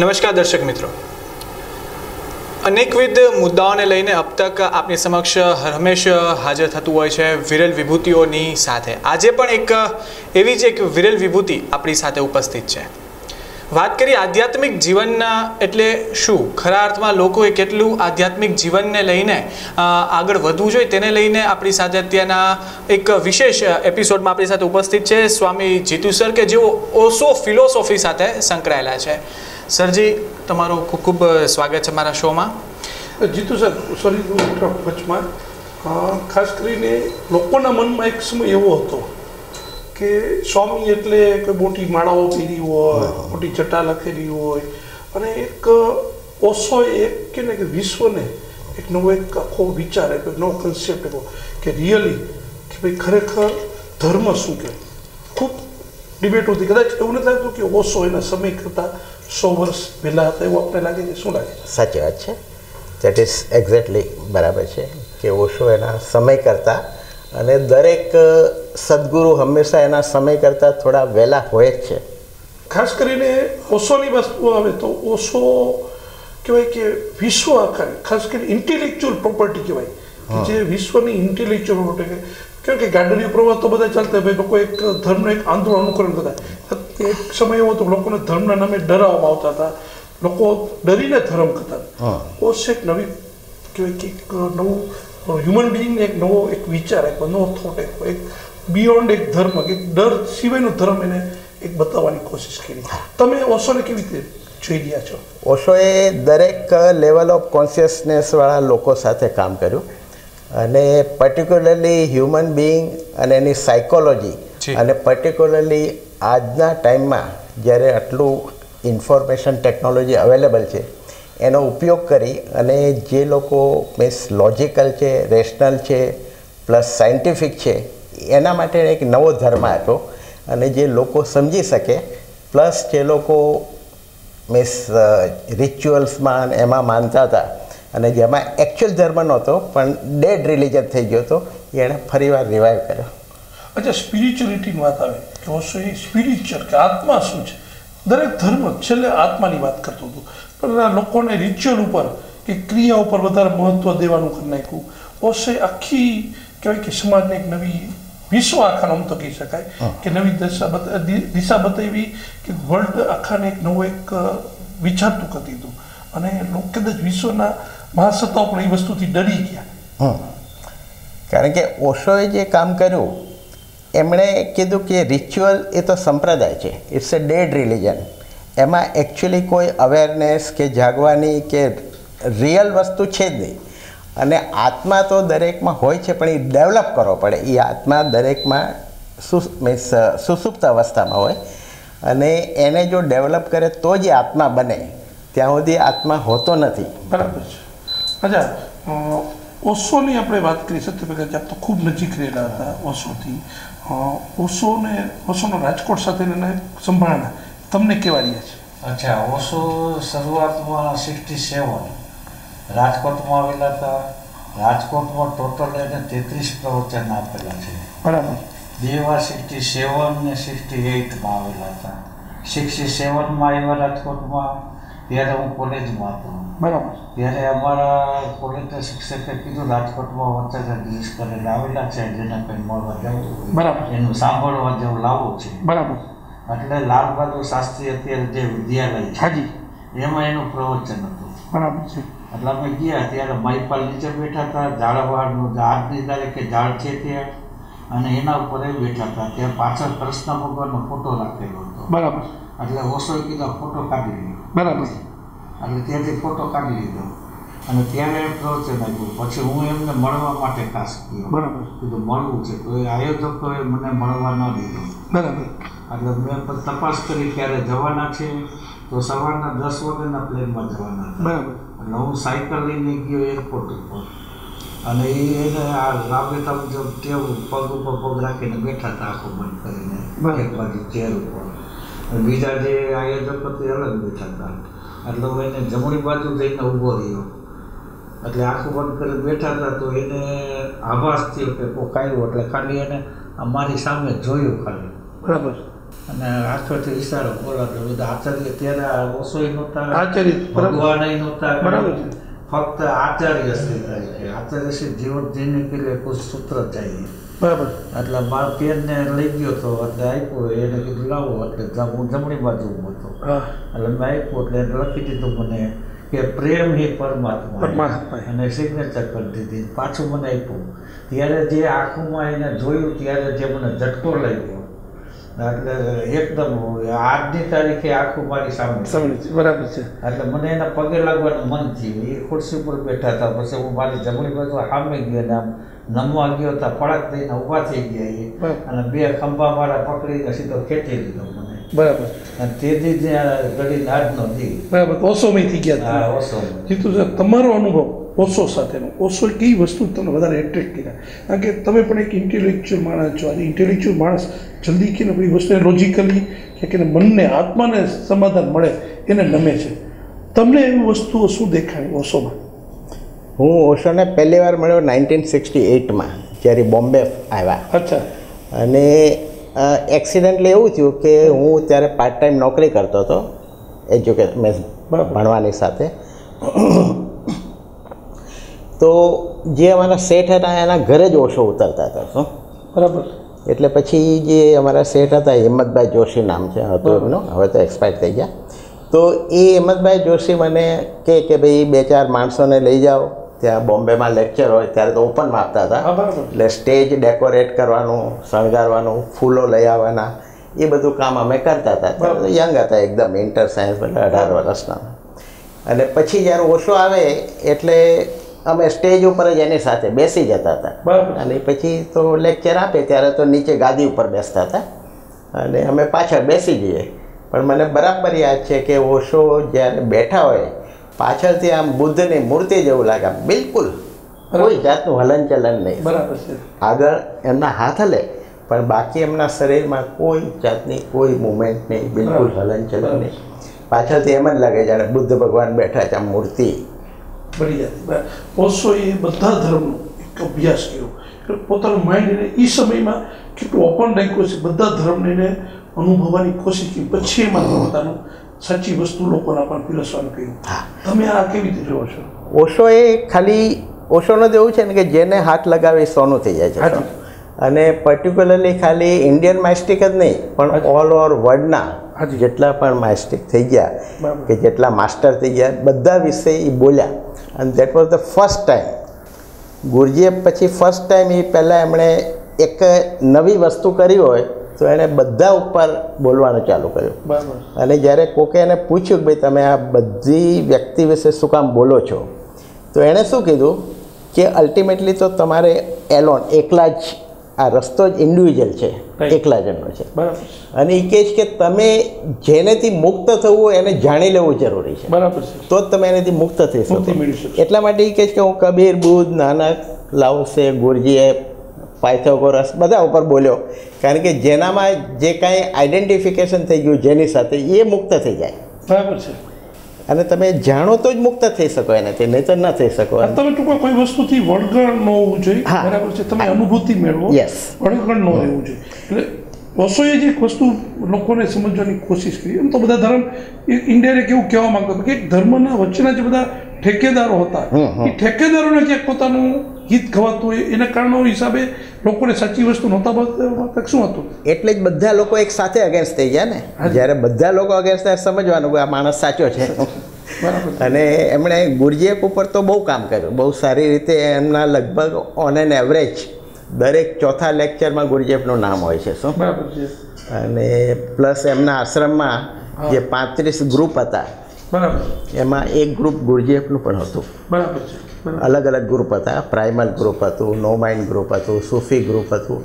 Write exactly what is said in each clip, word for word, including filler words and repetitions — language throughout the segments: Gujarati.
નમસ્કાર દર્શક મિત્રો, અનેકવિધ મુદ્દાઓને લઈને अब तक આપની સમક્ષ હંમેશ હાજર થતું હોય છે વિરલ વિભૂતિઓની સાથે. આજે પણ એક એવી જ એક વિરલ વિભૂતિ આપણી સાથે ઉપસ્થિત છે. વાત કરીએ આધ્યાત્મિક જીવનના, એટલે શું ખરા અર્થમાં લોકોએ કેટલું આધ્યાત્મિક જીવનને લઈને આગળ વધવું જોઈએ તેને લઈને આપણી સાથે અત્યારના એક વિશેષ એપિસોડમાં આપણી સાથે ઉપસ્થિત છે સ્વામી જીતુ સર, કે જેઓ ઓશો ફિલોસોફી સાથે સંકળાયેલા છે. સરજી, તમારો ખૂબ ખૂબ સ્વાગત છે મારા શોમાં. જીતુ સર, સોરી વચમાં, ખાસ કરીને લોકોના મનમાં એક સમય એવો હતો કે સ્વામી એટલે કોઈ મોટી માળાઓ પીરી હોય, મોટી જટા લખેલી હોય, અને એક ઓશો એક કે ને કે વિશ્વને એક નવો એક આખો વિચાર આપ્યો, નવો કન્સેપ્ટ એવો કે રિયલી કે ભાઈ ખરેખર ધર્મ શું કે. ખૂબ ડિબેટ હતી. કદાચ એવું નથી લાગતું કે ઓશો એના સમય કરતાં સો વર્ષ પહેલાં હતા, એવું આપણે લાગે છે. શું લાગે? સાચી વાત છે. દેટ ઇઝ એક્ઝેક્ટલી બરાબર છે કે ઓશો એના સમય કરતાં, અને દરેક સદગુરુ હંમેશા એના સમય કરતાં થોડા વહેલા હોય જ છે. ખાસ કરીને ઓશોની વસ્તુ આવે તો ઓશો કહેવાય કે વિશ્વ આકારે, ખાસ કરીને ઇન્ટેલેક્ચ્યુઅલ પ્રોપર્ટી કહેવાય, જે વિશ્વની ઇન્ટેલેક્ચ્યુઅલ પ્રોપર્ટી. કેમ કે ગાંધીજી પ્રવાહ તો બધા ચાલતા, ભાઈ લોકો એક ધર્મનું એક આંદોલન અનુકરણ કરતા. એક સમય એવો હતો લોકોને ધર્મના નામે ડરાવવામાં આવતા હતા, લોકો ડરીને ધર્મ કરતા. ઓશો એક નવી કહેવાય કે એક નવું હ્યુમન બિઇંગને એક નવો એક વિચાર આપ્યો, નવો થોટ આપ્યો, એક બિયોન્ડ એક ધર્મ કે ડર સિવાયનો ધર્મ એને એક બતાવવાની કોશિશ કરી. તમે ઓશોને કેવી રીતે જોઈ રહ્યા છો? ઓશોએ દરેક લેવલ ઓફ કોન્શિયસનેસવાળા લોકો સાથે કામ કર્યું, અને પર્ટિક્યુલરલી હ્યુમન બિઇંગ અને એની સાયકોલોજી, અને પર્ટિક્યુલરલી આજના ટાઈમમાં જ્યારે આટલું ઇન્ફોર્મેશન ટેકનોલોજી અવેલેબલ છે એનો ઉપયોગ કરી અને જે લોકો મીન્સ લોજિકલ છે, રેશનલ છે, પ્લસ સાયન્ટિફિક છે, એના માટે એક નવો ધર્મ આપ્યો, અને જે લોકો સમજી શકે, પ્લસ જે લોકો મીન્સ રિચ્યુઅલ્સમાં એમાં માનતા હતા અને જેમાં એકચ્યુઅલ ધર્મ નહોતો પણ ડેડ રિલિજન થઈ ગયો હતો, એણે ફરીવાર રિવાઇવ કર્યો. અચ્છા, સ્પિરિચ્યુઅલિટીની વાત આવે તો શું સ્પિરિચ્યુઅલ કે આત્મા શું છે? દરેક ધર્મ છેલ્લે આત્માની વાત કરતો હતો, પણ લોકોને રિચ્યુઅલ ઉપર કે ક્રિયા ઉપર વધારે મહત્ત્વ દેવાનું કરી નાખ્યું. ઓશે આખી કહેવાય કે સમાજને એક નવી વિશ્વ આખાનો આમ તો કહી શકાય કે નવી દિશા દિશા બતાવી, કે વર્લ્ડ આખાને એક નવો એક વિચારતું કરી દીધું, અને લોકો કદાચ વિશ્વના મહાસત્તાઓ પણ એ વસ્તુથી ડરી ગયા. કારણ કે ઓશોએ જે કામ કર્યું, એમણે કીધું કે રિચ્યુઅલ એ તો સંપ્રદાય છે, ઇટ્સ અ ડેડ રિલિજન. એમાં એકચ્યુઅલી કોઈ અવેરનેસ કે જાગવાની કે રિયલ વસ્તુ છે જ નહીં, અને આત્મા તો દરેકમાં હોય છે પણ એ ડેવલપ કરવો પડે. એ આત્મા દરેકમાં સુ મીન્સ સુસુપ્ત અવસ્થામાં હોય, અને એને જો ડેવલપ કરે તો જ આત્મા બને. ત્યાં સુધી આત્મા હોતો નથી. બરાબર છે. અચ્છા, ઓશોની આપણે વાત કરી સત્યપ્રકાશ, આપ તો ખૂબ નજીક રહેલા હતા ઓશોથી. ઓશોને ઓશોનો રાજકોટ સાથે સંભાળના તમને કેવા રહ્યા છે? અચ્છા, ઓશો શરૂઆતમાં સિક્સટી સેવન રાજકોટમાં આવેલા હતા. રાજકોટમાં ટોટલ એને તેત્રીસ પ્રવચન આપેલા છે. બરાબર. બે વાર સિક્સટી સેવન ને સિક્સટી એઇટમાં આવેલા હતા. સિક્સટી સેવનમાં આવ્યા રાજકોટમાં, ત્યારે હું કોલેજમાં હતો. બરાબર. ત્યારે અમારા કોલેજના શિક્ષકે કીધું રાજકોટમાં વચ્ચે દિવસ કરીને આવેલા છે, જેને કંઈ મળવા જવું, બરાબર, એનું સાંભળવા જેવું લાવવું છે. બરાબર. એટલે લાલ બહાદુર શાસ્ત્રી અત્યારે જે વિદ્યાલય છે એમાં એનું પ્રવચન હતું. બરાબર છે. એટલે અમે ગયા ત્યારે માઇપાલ નીચે બેઠા હતા, ઝાડવાડનું આજની તારીખે ઝાડ છે ત્યાં, અને એના ઉપર એ બેઠા હતા. ત્યાં પાછળ કૃષ્ણ ભગવાનનો ફોટો રાખેલો હતો. બરાબર. એટલે ઓશોએ કીધું ફોટો કાઢી લીધો. બરાબર. એટલે ત્યાંથી ફોટો કાઢી લીધો, અને ત્યારે પ્રવચન આપ્યું. પછી હું એમને મળવા માટે ખાસ ગયો. બરાબર. કીધું મળવું છે તો એ આયોજકોએ મને મળવા ન દીધો. બરાબર. એટલે મેં તપાસ કરી ક્યારે જવાના છે, તો સવારના દસ વાગ્યાના પ્લેનમાં જવાના હતા. બરાબર. એટલે હું સાયકલ લઈને ગયો એરપોર્ટ ઉપર, અને એને આ રાબેતા મુજબ કેવું પગ ઉપર પગ રાખીને બેઠા હતા, આખું બંધ કરીને એક બાજુ ચેર ઉપર. બીજા જે આયોજક તે અલગ બેઠા હતા, એટલે હું એને જમણી બાજુ જઈને ઊભો રહ્યો, એટલે આખું બંધ કરીને બેઠા હતા. તો એને આભાસ થયો કે કોક આવ્યું, એટલે ખાલી એને અમારી સામે જોયું ખાલી. બરાબર. प्रेम ही परमात्मा सिग्नेचर कर दीधी पाछू मने त्यारे आँखों में जोयुं त्यारे मने झटको लाग्यो एकदम आज तारीखे आखू मारी बराबर है एट मैंने पगे लगवा मन थी खुर्सी पर बैठा था पे हूँ मारी जमणी बाजू हामे गए आम नमवा गया था फड़क थी उभा थी गया बे खंभा मारा पकड़ी सीधो खेची लीधो मैंने बराबर तेजी गड़ी नाद नो दी बराबर ओशो में थी गया हाँ ओशो जीतू सर तमारो अनुभव ओशो साथ ओशो कई वस्तु तब एट्रेक्ट किया कारण कि तब पर एक इंटेलेक्चुअल मणस छो इंटेलेक्चुअल मणस जल्दी कि वस्तु लॉजिकली कि मन ने आत्मा ने समाधान मे एने नमे तमने वस्तुओं शू देखा ओशो में हूँ ओशो ने पहली बार मळ्यो नाइंटीन सिक्स्टी एट में जयरे बॉम्बे आया। अच्छा। अने एक्सिडेंटली एवं थयुं कि हूँ त्यारे पार्ट टाइम नौकरी करता तो एज्युकेशन में भणवानी साथे तो जे अमरा सेठ था एना घरे ज ओशो उतरता था तो बराबर एटले पछी जे अमरा सेठ था हिम्मतभाई जोशी नाम छे हतो एमनो हवे तो एक्सपायर थई गया तो ये हिम्मतभाई जोशी मने के के भाई बे चार माणसों ने लई जाओ त्या बॉम्बे में लेक्चर होय त्यारे तो ओपन में आपता था एटले स्टेज डेकोरेट करवानुं शणगारवानुं फूलो लई आववाना ये बधुं काम अमे करता था तो यंग हता एकदम इंटर साइंस मतलब अठार वर्षना अने पछी ज्यारे ओशो आवे एटले अमे स्टेज पर एनी साथे बेसी जाता था अने पछी तो लेक्चर आपे त्यारे तो नीचे गादी पर बेसता था अने अमे पाछळ बेसी गए पण मने बराबर याद है कि ओशो ज्यारे बैठा होय पाछळथी आम बुद्धनी मूर्ति जेवुं लागे बिलकुल कोई जातनुं हलनचलन नहीं बराबर छे आगळ एमना हाथ हले पण बाकी एमना शरीरमां कोई जातनी कोई मूवमेंट नहीं बिलकुल हलनचलन नहीं पाछळथी एम ज लागे जाणे बुद्ध भगवान बैठा छे मूर्ति बढ़ी जाती ओशो ये बधा धर्म एक अभ्यास किया माइंड ने ई समय में केटलो ओपन राख्यो छे बधा धर्म ने अनुभववानी कोशिश की पछी एमां पोतानुं साची वस्तु लोकोने पण पीरसवानुं कह्युं तमे आ केवी રીતે જોવો છો ओशो ए खाली ओशो नो देवुं छे ने के जेने हाथ लगावे सोनु थई जाय छे अने पर्टिक्युलरली खाली इंडियन माइस्टिक ज नहीं पण ऑल ओवर वर्ल्ड ना जेटला पण माइस्टिक थई गया के जेटला मास्टर थई गया बधा विषय ई बोल्या and that was the first time Gurdjieff पछी फर्स्ट टाइम ये पहला एमणे एक नवी वस्तु करी होय तो एने बधा उपर बोलवानुं चालू कर्युं अने ज्यारे कोके एने पूछ्युं के भाई तमे आ बधी व्यक्ति विषे शुं काम बोलो छो तो एणे शुं कीधुं के अल्टिमेटली तो तमारे एलोन एकला ज आ रस्तो ज इंडिविज्युअल छे एकला जणनो छे बराबर अने ई कहे छे के तमे जेनेथी मुक्त थवुं एने जाणी लेवुं जरूरी छे बराबर छे तो ज तमे एनेथी मुक्त थई शको એટલા માટે ઈ કહે છે કે હું Kabir Buddha Nanak Lao ત્સે Gurdjieff Pythagoras બધા ઉપર બોલ્યો કારણ કે જેનામાં જે કાંઈ આઈડેન્ટિફિકેશન થઈ ગયું જેની સાથે એ મુક્ત થઈ જાય બરાબર છે અને તમે જાણો તો જ મુક્ત થઈ શકો એનાથી નહીતર ન થઈ શકો તમે ટૂંકમાં કોઈ વસ્તુથી વળગણ ન હોવું જોઈએ બરાબર છે તમે અનુભૂતિ મેળવો યસ વળગણ ન હોવું જોઈએ એટલે ઓશોએ જે વસ્તુ લોકોને સમજવાની કોશિશ કરી એમ તો બધા ધર્મ ઇન્ડિયાને કેવું કહેવા માંગતો કે ધર્મના વચ્ચેના જે બધા ઠેકેદારો હતા એ ઠેકેદારોને જે પોતાનું હિત ખવાતું હોય એના કારણો હિસાબે લોકોને સાચી વસ્તુ નહોતા બતાવતા શું હતું એટલે જ બધા લોકો એક સાથે અગેન્સ્ટ થઈ ગયા ને જ્યારે બધા લોકો અગેન્સ્ટ થાય સમજવાનું કે આ માણસ સાચો છે અને એમણે ગુરજીએફ ઉપર તો બહુ કામ કર્યું બહુ સારી રીતે એમના લગભગ ઓન એન એવરેજ દરેક ચોથા લેક્ચરમાં ગુરજીએફનું નામ હોય છે શું બરાબર છે અને પ્લસ એમના આશ્રમમાં જે પાંત્રીસ ગ્રુપ હતા बराबर एम एक ग्रुप गुरजीएफनु पण हतुं बराबर है अलग अलग ग्रुप था प्राइमल ग्रुप हतुं नो माइंड ग्रुप हतुं सूफी ग्रुप हतुं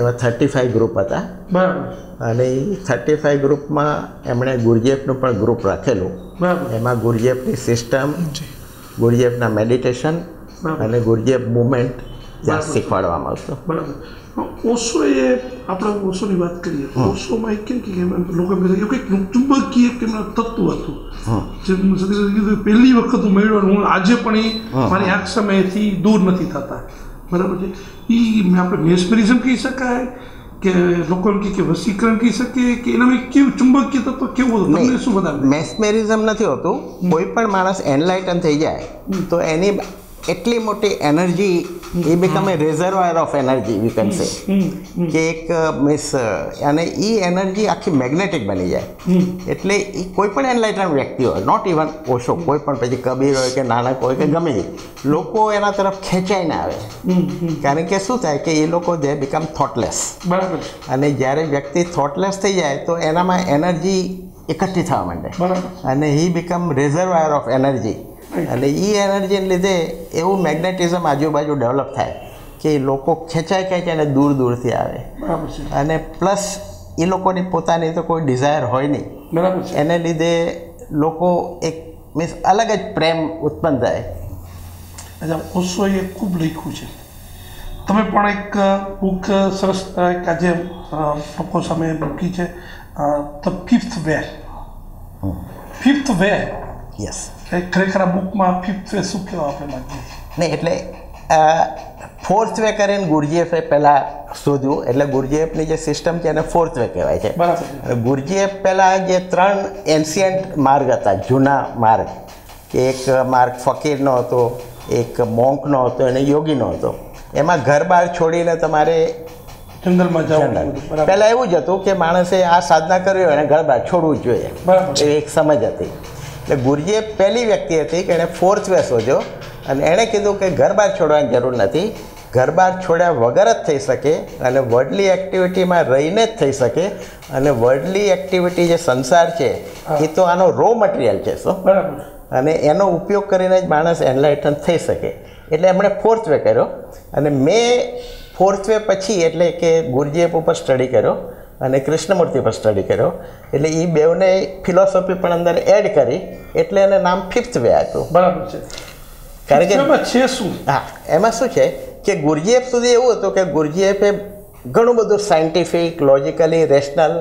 एवा थर्टी फाइव ग्रुप था बराबर अने थर्टी फाइव ग्रुप में एमणे गुरजीएफनु पण ग्रुप राखेलुं बराबर एमां गुरजीएफनी सिस्टम गुरजीएफना मेडिटेशन अने गुरजीएफ मूवमेंट ज्यादा शीखवाडवामां आवतो बराबर ओशो ये अपना ओशो की बात करिए ओशो में एक चुंबकीय तत्व पहली वक्त मेळव्युं आज मारी आंख सामेथी दूर नहीं थता बराबर है ये आपणे मेस्मरिज्म कही शकाय કે લોકો કે કે વસીકરણ કહી શકીએ કે એનામાં કેવું ચુંબકીય તત્વ કેવું હતું, તમને શું બતાવ્યું? મેસ્મેરિઝમ નથી હોતું. કોઈ પણ માણસ એનલાઇટન થઈ જાય તો એની એટલી મોટી એનર્જી, એ become a reservoir of energy we can say, કે એક મીન્સ અને એ એનર્જી આખી મેગ્નેટિક બની જાય. એટલે એ કોઈપણ એનલાઇટન વ્યક્તિ હોય, નોટ ઇવન ઓશો, કોઈ પણ પછી કબીર હોય કે નાનક હોય કે ગમે એ, લોકો એના તરફ ખેંચાઈને આવે. કારણ કે શું થાય કે એ લોકો જે બીકમ થોટલેસ, બરાબર. અને જ્યારે વ્યક્તિ થોટલેસ થઈ જાય તો એનામાં એનર્જી એકઠી થવા માંડે, બરાબર. અને he become reservoir of energy. અને એ એનર્જીને લીધે એવું મેગ્નેટિઝમ આજુબાજુ ડેવલપ થાય કે લોકો ખેંચાય ખેંચાઈને દૂર દૂરથી આવે. અને પ્લસ એ લોકોની પોતાની તો કોઈ ડિઝાયર હોય નહીં, એને લીધે લોકો એક મીન્સ અલગ જ પ્રેમ ઉત્પન્ન થાય. અચ્છા, ઓશોએ ખૂબ લખ્યું છે. તમે પણ એક બુક સરસ એક આજે લોકો સામે મૂકી છે, the fifth way. Fifth way, yes. ખરેખર બુકમાં ફિફ્થ વે શું કહેવા આપણે માગીએ નહીં, એટલે ફોર્થ વે કરીને ગુરજીએફે પહેલાં શોધ્યું. એટલે ગુરજીએફની જે સિસ્ટમ છે એને ફોર્થ વે કહેવાય છે, બરાબર. ગુરજીએફ પહેલાં જે ત્રણ એન્શિયન્ટ માર્ગ હતા, જૂના માર્ગ, કે એક માર્ગ ફકીરનો હતો, એક મોંકનો હતો અને યોગીનો હતો. એમાં ઘર બહાર છોડીને તમારે જંગલમાં જવાનું. પહેલાં એવું જ હતું કે માણસે આ સાધના કરવી હોય એને ઘર બહાર છોડવું જોઈએ, બરાબર. એ એક સમજ હતી. એટલે ગુરજીએફ પહેલી વ્યક્તિ હતી કે એણે ફોર્થ વે શોધ્યો અને એણે કીધું કે ઘર બહાર છોડવાની જરૂર નથી, ઘર બહાર છોડ્યા વગર જ થઈ શકે અને વર્લ્ડલી એક્ટિવિટીમાં રહીને જ થઈ શકે. અને વર્લ્ડલી એક્ટિવિટી જે સંસાર છે એ તો આનો રો મટીરિયલ છે, સો, બરાબર. અને એનો ઉપયોગ કરીને જ માણસ એનલાઇટન થઈ શકે. એટલે એમણે ફોર્થ વે કર્યો. અને મેં ફોર્થ વે પછી એટલે કે ગુરજીએફ ઉપર સ્ટડી કર્યો અને કૃષ્ણમૂર્તિ પર સ્ટડી કર્યો. એટલે એ બેવને ફિલોસોફી પણ અંદર એડ કરી, એટલે એને નામ ફિફ્થ વે હતું, બરાબર છે. કારણ કે એમાં છે શું, હા, એમાં શું છે કે ગુરજીએફ સુધી એવું હતું કે ગુરજીએફે ઘણું બધું સાયન્ટિફિક, લોજિકલી, રેશનલ,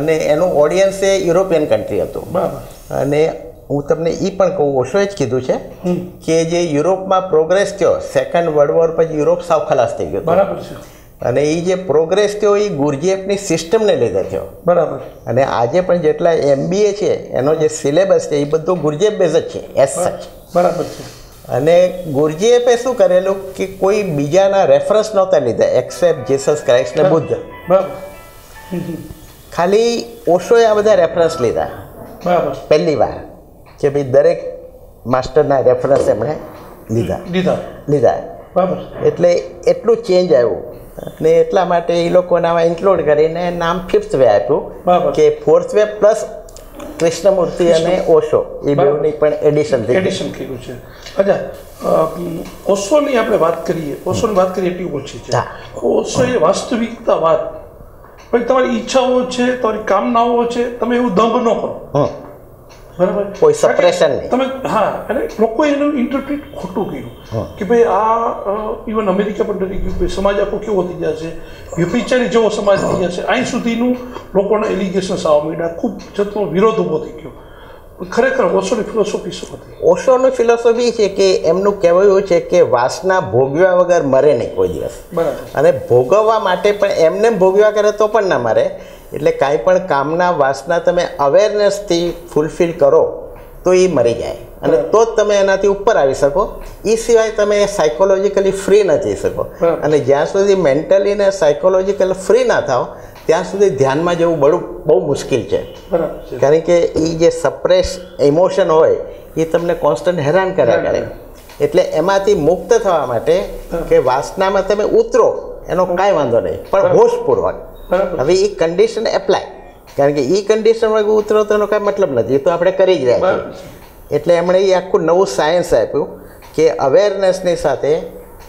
અને એનું ઓડિયન્સ એ યુરોપિયન કન્ટ્રી હતું, બરાબર. અને હું તમને એ પણ કહું, ઓશોએ જ કીધું છે કે જે યુરોપમાં પ્રોગ્રેસ થયો સેકન્ડ વર્લ્ડ વોર પછી, યુરોપ સાવ ખલાસ થઈ ગયો, બરાબર છે. અને એ જે પ્રોગ્રેસ થયો એ ગુરજીએફની સિસ્ટમને લીધે થયો, બરાબર. અને આજે પણ જેટલા એમબીએ છે એનો જે સિલેબસ છે એ બધો ગુરજીએફ બેઝ જ છે, એસ સચ, બરાબર છે. અને ગુરજીએફે શું કરેલું કે કોઈ બીજાના રેફરન્સ નહોતા લીધા એક્સેપ્ટ જીસસ ક્રાઇસ્ટ ને બુદ્ધ, બરાબર. ખાલી ઓશોએ આ બધા રેફરન્સ લીધા, બરાબર, પહેલી વાર કે ભાઈ દરેક માસ્ટરના રેફરન્સ એમણે લીધા લીધા લીધા બરાબર. એટલે એટલું ચેન્જ આવ્યું. અને એટલા માટે એ લોકોના ઇન્ક્લુડ કરીને નામ ફિફ્થ વે આપ્યું, કે ફોર્થ વે પ્લસ કૃષ્ણમૂર્તિ અને ઓશો, એ બેની પણ એડિશન એડિશન કર્યું છે. અચ્છા, ઓશોની આપણે વાત કરીએ, ઓશોની વાત કરીએ એટલી ઓછી છે. ઓશો એ વાસ્તવિકતાવાદ, ભાઈ તમારી ઈચ્છાઓ છે, તમારી કામનાઓ છે, તમે એવું દંભ ન કરો, બરાબર, કોઈ સપ્રેશન નહીં તમે, હા. અને લોકોએ એનું ઇન્ટરપ્રિટ ખોટું કર્યું કે ભાઈ આ ઇવન અમેરિકા પણ ડરી ગયું કે સમાજ આખો કેવો થઈ જશે, વ્યભિચારી જેવો સમાજ થઈ જશે. અહીં સુધીનું લોકોના એલિગેશન્સ આવવા માંડ્યા, ખૂબ જતનો વિરોધ ઊભો થઈ ગયો. ખરેખર ઓશોની ફિલોસોફી શું હતી? ઓશોની ફિલોસોફી છે કે એમનું કહેવું એવું છે કે વાસના ભોગવ્યા વગર મરે નહીં કોઈ દિવસ, બરાબર. અને ભોગવવા માટે પણ એમને ભોગવ્યા કરે તો પણ ના મરે. એટલે કાંઈ પણ કામના વાસના તમે અવેરનેસથી ફૂલફિલ કરો તો એ મરી જાય, અને તો જ તમે એનાથી ઉપર આવી શકો. એ સિવાય તમે સાયકોલોજીકલી ફ્રી ન થઈ શકો. અને જ્યાં સુધી મેન્ટલી ને સાયકોલોજીકલ ફ્રી ના થાવ ત્યાં સુધી ધ્યાનમાં જવું બડું બહુ મુશ્કેલ છે. કારણ કે એ જે સપ્રેસ ઇમોશન હોય એ તમને કોન્સ્ટન્ટ હેરાન કર્યા કરે. એટલે એમાંથી મુક્ત થવા માટે કે વાસનામાં તમે ઉતરો એનો કાંઈ વાંધો નહીં, પણ હોશપૂર્વક. હવે એ કન્ડિશન એપ્લાય, કારણ કે એ કન્ડિશનમાં ઉતરો તો એનો કાંઈ મતલબ નથી, એ તો આપણે કરી જ રહ્યા છીએ. એટલે એમણે એ આખું નવું સાયન્સ આપ્યું કે અવેરનેસની સાથે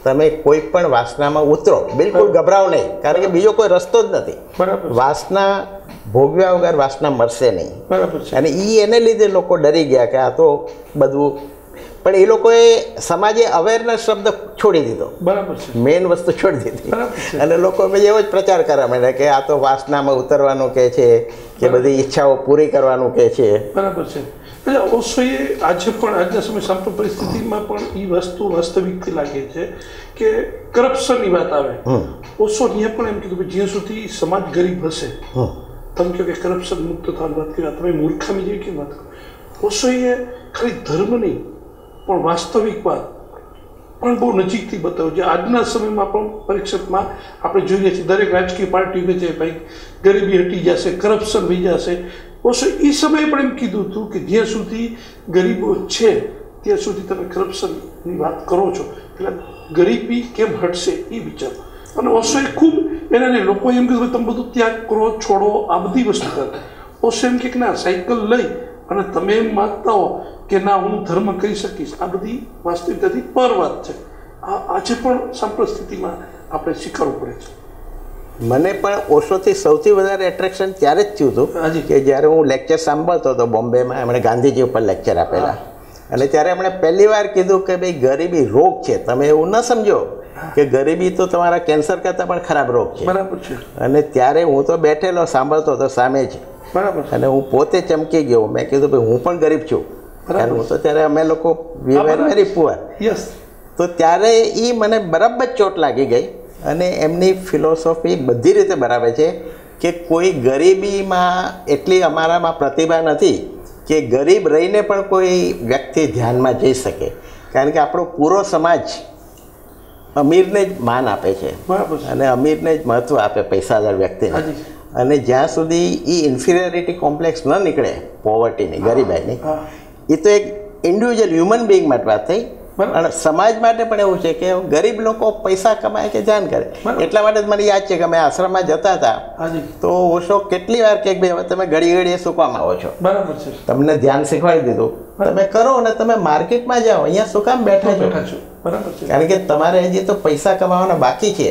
તમે કોઈ પણ વાસનામાં ઉતરો, બિલકુલ ગભરાવ નહીં, કારણ કે બીજો કોઈ રસ્તો જ નથી. વાસના ભોગવ્યા વગર વાસના મરશે નહીં. અને એ એને લીધે લોકો ડરી ગયા કે આ તો બધું. પણ એ લોકોએ સમાજે અવેરનેસ શબ્દ છોડી દીધો, બરાબર છે, મેઇન વસ્તુ છોડી દીધી. અને લોકો પછી એવો જ પ્રચાર કરવા માંડ્યા કે આ તો વાસનામાં ઉતરવાનું કહે છે, કે બધી ઈચ્છાઓ પૂરી કરવાનું કહે છે, બરાબર છે. એટલે ઓશોએ આજે પણ આજના સમય સાંપ્રત પરિસ્થિતિમાં પણ એ વસ્તુ વાસ્તવિકથી લાગે છે કે કરપ્શનની વાત આવે. ઓશો અહીંયા પણ એમ કીધું કે જ્યાં સુધી સમાજ ગરીબ હશે, તમે કહો કે કરપ્શન મુક્ત થવાની વાત કરી, તમે મૂર્ખામી જેવી કેમ વાત કરો? ઓશોએ ખાલી ધર્મ નહીં પણ વાસ્તવિક વાત પણ બહુ નજીકથી બતાવ્યું છે. આજના સમયમાં પણ પરીક્ષકમાં આપણે જોઈએ છીએ દરેક રાજકીય પાર્ટી ઉભે છે, ભાઈ ગરીબી હટી જશે, કરપ્શન થઈ જશે. ઓશો એ સમયે પણ એમ કીધું હતું કે જ્યાં સુધી ગરીબો છે ત્યાં સુધી તમે કરપ્શનની વાત કરો છો, એટલે ગરીબી કેમ હટશે એ વિચાર. અને ઓશોએ ખૂબ એના લોકોએ એમ કીધું તમે બધું ત્યાગ કરો, છોડો, આ બધી વસ્તુ કરતા. ઓશો એમ કે ના, સાયકલ લઈ અને તમે એમ માનતા હો કે ના હું ધર્મ કહી શકીશ, આ બધી વાસ્તવિકતાથી પર વાત છે. આ આજે પણ સંપ્રસ્ત સ્થિતિમાં આપણે શીખવવું પડે છે. મને પણ ઓશોથી સૌથી વધારે એટ્રેક્શન ત્યારે જ થયું હતું કે જ્યારે હું લેક્ચર સાંભળતો હતો બોમ્બેમાં, એમણે ગાંધીજી ઉપર લેક્ચર આપેલા, અને ત્યારે એમણે પહેલી વાર કીધું કે ભાઈ ગરીબી રોગ છે, તમે એવું ન સમજો કે ગરીબી તો તમારા કેન્સર કરતાં પણ ખરાબ રોગ છે. બરાબર છે. અને ત્યારે હું તો બેઠેલો સાંભળતો હતો સામે જ, બરાબર, અને હું પોતે ચમકી ગયો. મેં કીધું ભાઈ હું પણ ગરીબ છું, કારણ હું તો ત્યારે અમે લોકો we were very poor. Yes. તો ત્યારે એ મને બરાબર ચોટ લાગી ગઈ. અને એમની ફિલોસોફી બધી રીતે બરાબર છે કે કોઈ ગરીબીમાં એટલી અમારામાં પ્રતિભા નથી કે ગરીબ રહીને પણ કોઈ વ્યક્તિ ધ્યાનમાં જઈ શકે, કારણ કે આપણો પૂરો સમાજ અમીરને જ માન આપે છે, અને અમીરને જ મહત્ત્વ આપે, પૈસાદાર વ્યક્તિને. અને જ્યાં સુધી એ ઇન્ફિરિયોરિટી કોમ્પ્લેક્સ ન નીકળે પોવર્ટીની, ગરીબાઈની, એ તો એક ઇન્ડિવિજ્યુઅલ હ્યુમન બિંગ માટે વાત થઈ, પણ સમાજ માટે પણ એવું છે કે ગરીબ લોકો પૈસા કમાય કે ધ્યાન કરે. એટલા માટે જ મને યાદ છે કે અમે આશ્રમમાં જતા હતા તો ઓશો કેટલી વાર કે ભાઈ હવે તમે ઘડી ઘડીએ સુકામ આવો છો, બરાબર છે, તમને ધ્યાન શીખવાડી દીધું, તમે કરો અને તમે માર્કેટમાં જાઓ, અહીંયા સુકામ બેઠા બેઠા છો, બરાબર છે, કારણ કે તમારે હજી તો પૈસા કમાવાના બાકી છે.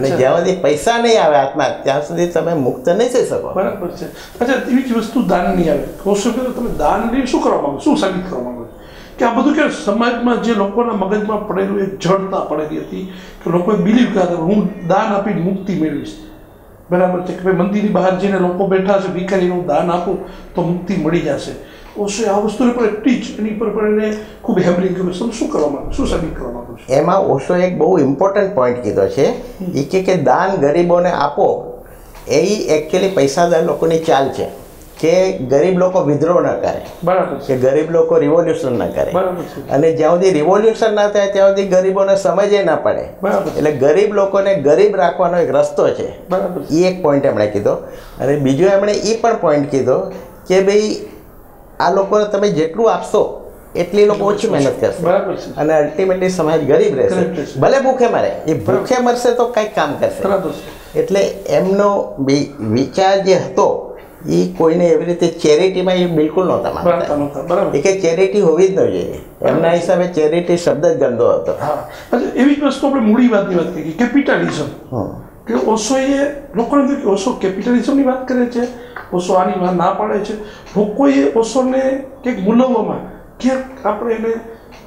અને જ્યાં સુધી પૈસા નહીં આવે હાથમાં ત્યાં સુધી તમે મુક્ત નહીં થઈ શકો. બરાબર છે. અચ્છા, એવી જ વસ્તુ દાન નહીં આવે. ઓશો કહે તમે દાન લઈ શું કરવા માંગો, શું સાબિત કરવા માંગો કે આ બધું કે સમાજમાં જે લોકોના મગજમાં પડેલું એક જડતા પડેલી હતી કે લોકોએ બિલીવ કરતા હું દાન આપીને મુક્તિ મેળવીશ. બરાબર છે કે ભાઈ મંદિરની બહાર જઈને લોકો બેઠા છે ભિખારીને હું દાન આપું તો મુક્તિ મળી જશે. ઓશોએ આ વસ્તુને પણ એટલી જ એની પર પણ એને ખૂબ હેમરિંગ કર્યું. તમે શું કરવા માંગો, શું સાબિત કરવા માંગો? એમાં ઓશો એક બહુ ઇમ્પોર્ટન્ટ પોઈન્ટ કીધો છે, એ કે કે દાન ગરીબોને આપો. એ એકચ્યુઅલી પૈસાદાર લોકોની ચાલ છે કે ગરીબ લોકો વિદ્રોહ ન કરે, બરાબર, કે ગરીબ લોકો રિવોલ્યુશન ન કરે, અને જ્યાં સુધી રિવોલ્યુશન ના થાય ત્યાં સુધી ગરીબોને સમજે ના પડે, એટલે ગરીબ લોકોને ગરીબ રાખવાનો એક રસ્તો છે. એ એક પોઈન્ટ એમણે કીધો. અને બીજો એમણે એ પણ પોઈન્ટ કીધો કે ભાઈ આ લોકોને તમે જેટલું આપશો એટલી લોકો ઓછી મહેનત કરશે, અને અલ્ટિમેટલી સમાજ ગરીબ રહેશે. ભલે ભૂખે મરે, એ ભૂખે મરશે તો કંઈક કામ કરશે. એટલે એમનો વિચાર જે હતો એ કોઈને એવી રીતે ચેરિટીમાં એ બિલકુલ નહોતા માનતા. એ કે ચેરિટી હોવી જ ન જોઈએ, એમના હિસાબે ચેરિટી શબ્દ જ ગંદો હતો. એવી જ વસ્તુ આપણે મૂડી વાતની વાત કરીએ, કેપિટલિઝમ, કે ઓશોએ લોકોને કહ્યું કે ઓશો કેપિટલિઝમની વાત કરે છે, ઓશો આની વાત ના પાડે છે. લોકોએ ઓશોને કંઈક મૂલવવામાં ક્યાંક આપણે એને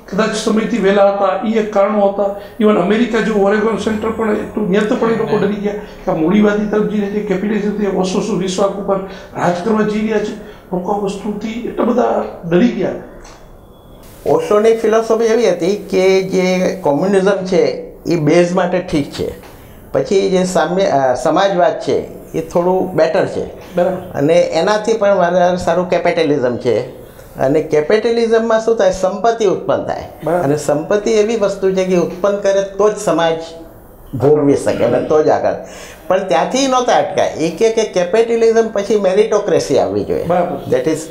કદાચ સમયથી વહેલા હતા, એ એક કારણો હતા. ઇવન અમેરિકા જો ઓરેગોન સેન્ટર પણ એટલું ન્યત પણ એ લોકો ડરી ગયા કે આ મૂડીવાદી તરફ જઈ રહ્યા છે, કેપિટલિઝમથી ઓશો શું વિશ્વાસ ઉપર રાજ કરવા જઈ રહ્યા છે. લોકો આ વસ્તુથી એટલા બધા ડરી ગયા. ઓશોની ફિલોસોફી એવી હતી કે જે કોમ્યુનિઝમ છે એ બેઝ માટે ઠીક છે, પછી જે સામ્ય સમાજવાદ છે એ થોડું બેટર છે, અને એનાથી પણ વધારે સારું કેપિટલિઝમ છે. અને કેપિટલિઝમમાં શું થાય, સંપત્તિ ઉત્પન્ન થાય, અને સંપત્તિ એવી વસ્તુ છે કે ઉત્પન્ન કરે તો જ સમાજ ભોગવી શકે અને તો જ આગળ. પણ ત્યાંથી નહોતા અટકાય, એ કે કેપિટલિઝમ પછી મેરિટોક્રેસી આવવી જોઈએ, દેટ ઇઝ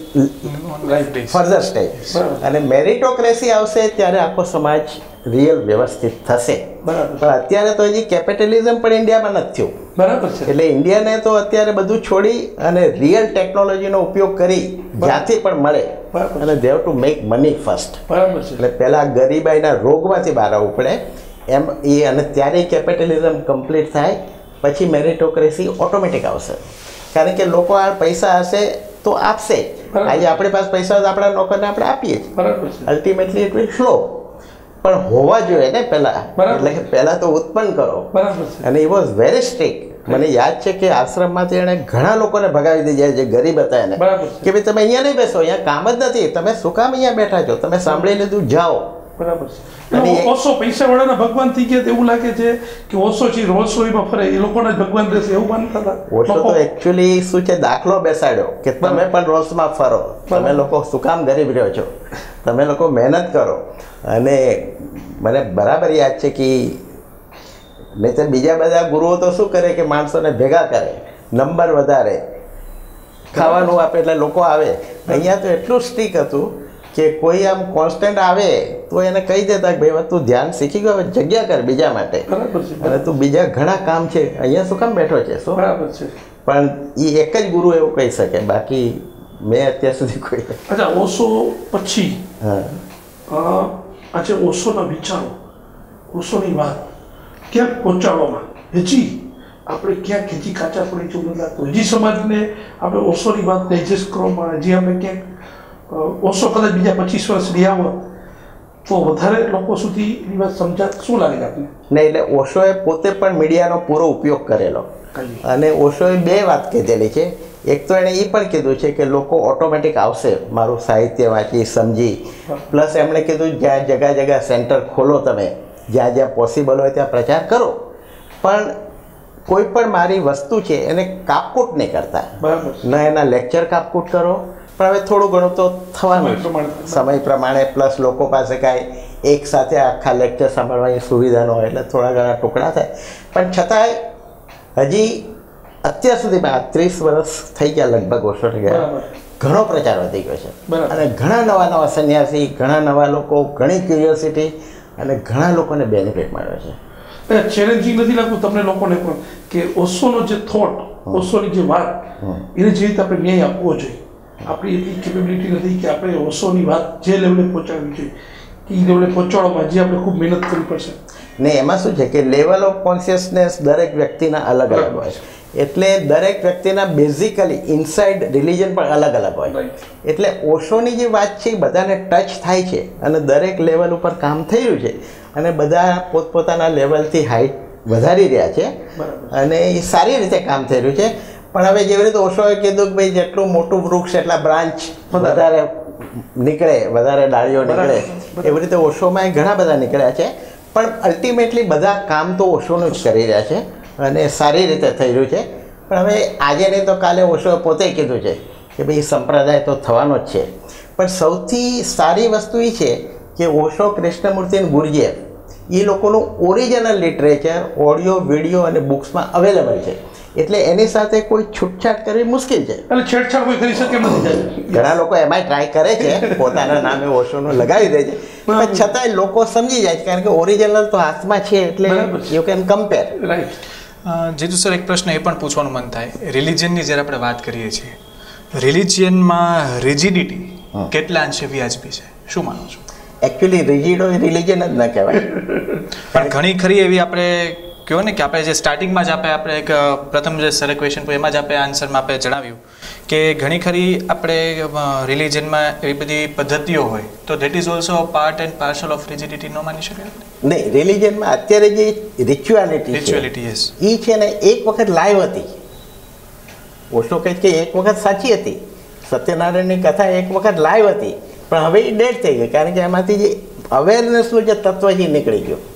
ફર્ધર સ્ટેજ. અને મેરિટોક્રેસી આવશે ત્યારે આખો સમાજ રિયલ વ્યવસ્થિત થશે. પણ અત્યારે તો હજી કેપિટલિઝમ પણ ઇન્ડિયામાં નથી થયું, બરાબર છે, એટલે ઇન્ડિયાને તો અત્યારે બધું છોડી અને રિયલ ટેકનોલોજીનો ઉપયોગ કરી જ્યાંથી પણ મળે, અને દેવ ટુ મેક મની ફર્સ્ટ, બરાબર છે, એટલે પહેલાં ગરીબાઈના રોગમાંથી બહાર આવવું પડે એમ એ. અને ત્યારે કેપિટલિઝમ કમ્પ્લીટ થાય, પછી મેરિટોક્રેસી ઓટોમેટિક આવશે, કારણ કે લોકો આ પૈસા હશે તો આપશે. આજે આપણી પાસે પૈસા હોય તો આપણા નોકરને આપણે આપીએ જ, બરાબર છે, અલ્ટિમેટલી ઇટ વિલ ફ્લો. પણ હોવા જોઈએ ને પહેલાં, એટલે કે પહેલાં તો ઉત્પન્ન કરો. અને ઈ વોઝ વેરી સ્ટ્રિક્ટ મને યાદ છે કે આશ્રમમાંથી એણે ઘણા લોકોને ભગાવી દીધા જે ગરીબ હતા એને કે ભાઈ તમે અહીંયા નહીં બેસો, અહીંયા કામ જ નથી, તમે શું કામ અહીંયા બેઠા છો, તમે સાંભળી લીધું જાઓ. બરાબર છે. અને ઓશો પૈસાવાળાના ભગવાન થઈ ગયા તેવું લાગે છે કે ઓશો છે રોસોઈમાં ફરે એ લોકોના ભગવાન રહેશે એવું માનતા હતા. ઓશો તો એકચ્યુઅલી શું છે દાખલો બેસાડ્યો કે તમે પણ રોસમાં ફરો, તમે લોકો શું કામ ગરીબ રહ્યો છો, તમે લોકો મહેનત કરો. અને મને બરાબર યાદ છે કે નહીં તો બીજા બધા ગુરુઓ તો શું કરે કે માણસોને ભેગા કરે, નંબર વધારે, ખાવાનું આપે એટલે લોકો આવે. અહીંયા તો એટલું સ્ટ્રીક હતું કે કોઈ આમ કોન્સ્ટન્ટ આવે તો એને કહી દેતા કે ભાઈ તું ધ્યાન શીખી ગયો, જગ્યા કર બીજા માટે, અને તું બીજા ઘણા કામ છે અહીંયા શું કામ બેઠો છે શું. બરાબર છે. પણ એ એક જ ગુરુ એવું કહી શકે, બાકી મેં અત્યાર સુધી કોઈ. અચ્છા ઓશો પછી હા આજે ઓશોના વિચારો, ઓશોની વાત ક્યાંક પહોંચાડવામાં હજી આપણે ક્યાંક હજી કાચા પડી ચૂકું લાગતું, હજી સમાજને આપણે ઓશોની વાત ડાયજેસ્ટ કરવામાં હજી આપણે ક્યાંક ઓશો કદાચ બીજા પચીસ વર્ષ લઈ આવો તો વધારે લોકો સુધી એની વાત સમજાત. શું લાગે આપણે? નહીં, એટલે ઓશોએ પોતે પણ મીડિયાનો પૂરો ઉપયોગ કરેલો અને ઓશોએ બે વાત કહેલી છે. એક તો એણે એ પણ કીધું છે કે લોકો ઓટોમેટિક આવશે મારું સાહિત્ય વાંચી સમજી, પ્લસ એમણે કીધું જ્યાં જગા જગા સેન્ટર ખોલો, તમે જ્યાં જ્યાં પોસિબલ હોય ત્યાં પ્રચાર કરો, પણ કોઈ પણ મારી વસ્તુ છે એને કાપકૂટ નહીં કરતા, ન એના લેક્ચર કાપકૂટ કરો. પણ હવે થોડું ઘણું તો થવાનું સમય પ્રમાણે, પ્લસ લોકો પાસે કાંઈ એક સાથે આખા લેક્ચર સાંભળવાની સુવિધા ન હોય એટલે થોડા ઘણા ટુકડા થાય. પણ છતાંય હજી અત્યાર સુધીમાં આ ત્રીસ વર્ષ થઈ ગયા લગભગ વર્ષો થઈ ગયા, ઘણો પ્રચાર વધી ગયો છે અને ઘણા નવા નવા સંન્યાસી, ઘણા નવા લોકો, ઘણી ક્યુરિયોસિટી અને ઘણા લોકોને બેનિફિટ મળ્યો છે. ચેલેન્જિંગ નથી લાગતું તમને લોકોને પણ કે ઓશોનો જે થોટ, ઓશોની જે વાત એને જે રીતે આપણે ન્યાય આપવો જોઈએ, આપણી એટલી કેપેબિલિટી નથી કે આપણે ઓશોની વાત જે લેવલે પહોંચાડવી જોઈએ, એ લેવલે પહોંચાડવામાં હજી આપણે ખૂબ મહેનત કરવી પડશે. ને એમાં શું છે કે લેવલ ઓફ કોન્શિયસનેસ દરેક વ્યક્તિના અલગ અલગ હોય છે, એટલે દરેક વ્યક્તિના બેઝિકલી ઇનસાઇડ રિલિજન પણ અલગ અલગ હોય, એટલે ઓશોની જે વાત છે એ બધાને ટચ થાય છે અને દરેક લેવલ ઉપર કામ થઈ રહ્યું છે અને બધા પોતપોતાના લેવલથી હાઇટ વધારી રહ્યા છે અને એ સારી રીતે કામ થઈ રહ્યું છે. પણ હવે જેવી રીતે ઓશોએ કીધું કે ભાઈ જેટલું મોટું વૃક્ષ એટલા બ્રાન્ચ વધારે નીકળે, વધારે ડાળીઓ નીકળે, એવી રીતે ઓશોમાં એ ઘણા બધા નીકળ્યા છે. પણ અલ્ટિમેટલી બધા કામ તો ઓશોનું જ કરી રહ્યા છે અને સારી રીતે થઈ રહ્યું છે. પણ હવે આજે નહીં તો કાલે ઓશોએ પોતે કીધું છે કે ભાઈ સંપ્રદાય તો થવાનો જ છે. પણ સૌથી સારી વસ્તુ એ છે કે ઓશો, કૃષ્ણમૂર્તિ અને ગુર્જેફ એ લોકોનું ઓરિજિનલ લિટરેચર ઓડિયો, વિડીયો અને બુક્સમાં અવેલેબલ છે, એટલે એની સાથે કોઈ છૂટછાટ કરવી મુશ્કેલ છે. ઘણા લોકો એમાંય ટ્રાય કરે છે, પોતાના નામે ઓશોનું લગાવી દે છે, પણ છતાંય લોકો સમજી જાય છે કારણ કે ઓરિજિનલ તો હાથમાં છે, એટલે યુ કેન કમ્પેર. રાઈટ. જીજુ સર, એક પ્રશ્ન એ પણ પૂછવાનું મન થાય, રિલિજનની જ્યારે આપણે વાત કરીએ છીએ, રિલિજિયનમાં રિજિડિટી કેટલા અંશે વ્યાજબી છે, શું માનો છો? એકચ્યુઅલી રિજિડ હોય રિલિજન જ ન કહેવાય, પણ ઘણી ખરી એવી આપણે કહો ને કે આપણે જે સ્ટાર્ટિંગમાં જ આપણે આપણે એક પ્રથમ જે સર ક્વેશ્ચન પૂછ્યું એમાં જ આપણે આન્સરમાં આપણે જણાવ્યું કે ઘણી ખરી આપણે રિલિજનમાં એવી બધી પદ્ધતિઓ હોય તો that is also part and parcel of rigidity, ન માની શકાય? નહીં, રિલિજનમાં અત્યારે જે રિચ્યુઆલિટી રિચ્યુઆલિટી એ છે ને, એક વખત લાઈવ હતી, ઓશો કહે છે કે એક વખત સાચી હતી, સત્યનારાયણની કથા એક વખત લાઈવ હતી, પણ હવે એ ડેડ થઈ ગઈ કારણ કે એમાંથી જે અવેરનેસનું જે તત્વ જે નીકળી ગયું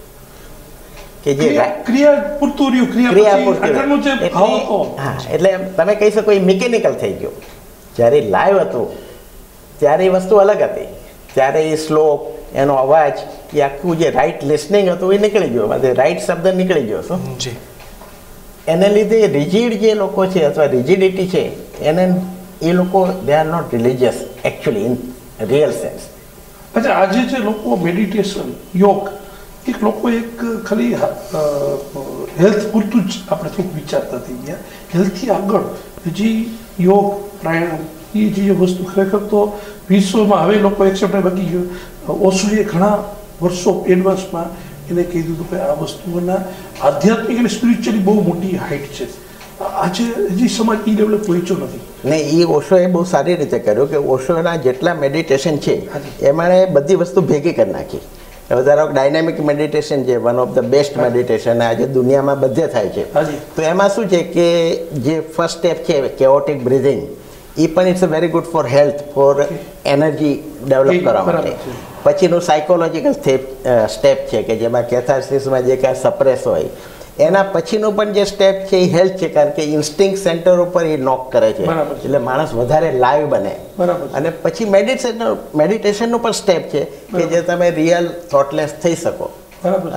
કે જે ક્રિયા પૂરતું રહ્યું, ક્રિયા પૂરતું રહ્યું. હા, એટલે તમે કહી શકો એ મિકેનિકલ થઈ ગયું. જ્યારે લાઈવ હતું ત્યારે એ વસ્તુ અલગ હતી, ત્યારે એ શ્લોક, એનો અવાજ, એ આખું જે રાઇટ લિસનિંગ હતું એ નીકળી ગયું, એમાંથી રાઇટ શબ્દ નીકળી ગયો. શું એને લીધે રિજિડ જે લોકો છે અથવા રિજિડિટી છે એને એ લોકો they are not religious actually in real sense. અચ્છા, આજે જે લોકો મેડિટેશન, યોગ, એક લોકો એક ખાલી હેલ્થ પૂરતું જ આપણે થોડુંક વિચારતા થઈ ગયા, હેલ્થથી આગળ હજી યોગ, પ્રાણાયામ એ જે વસ્તુ ખરેખર તો વિશ્વમાં હવે લોકો એક્સેપ્ટ બગી ગયો. ઓશોએ ઘણા વર્ષો એડવાન્સમાં એને કીધું હતું કે આ વસ્તુઓના આધ્યાત્મિક અને સ્પિરિચ્યુઅલી બહુ મોટી હાઇટ છે, આજે હજી સમાજ એ લેવલે પહોંચ્યો નથી. ને એ ઓશોએ બહુ સારી રીતે કર્યું કે ઓશોના જેટલા મેડિટેશન છે એમણે બધી વસ્તુ ભેગી કરી નાખી. વધારે ડાયનેમિક મેડિટેશન છે one of the best meditation આજે દુનિયામાં બધે થાય છે. તો એમાં શું છે કે જે ફર્સ્ટ સ્ટેપ છે કેઓટિક બ્રીથિંગ એ પણ it's very good for health, for energy develop કરવા માટે. પછીનું સાયકોલોજીકલ સ્ટેપ છે કે જેમાં કેથાર્સિસમાં જે કાંઈ સપ્રેસ હોય એના પછીનું પણ જે સ્ટેપ છે એ હેલ્થ છે, કારણ કે ઇન્સ્ટિંક્ટ સેન્ટર ઉપર એ નોક કરે છે એટલે માણસ વધારે લાઈવ બને. અને પછી મેડિટેશન મેડિટેશનનું પણ સ્ટેપ છે કે જે તમે રિયલ થોટલેસ થઈ શકો.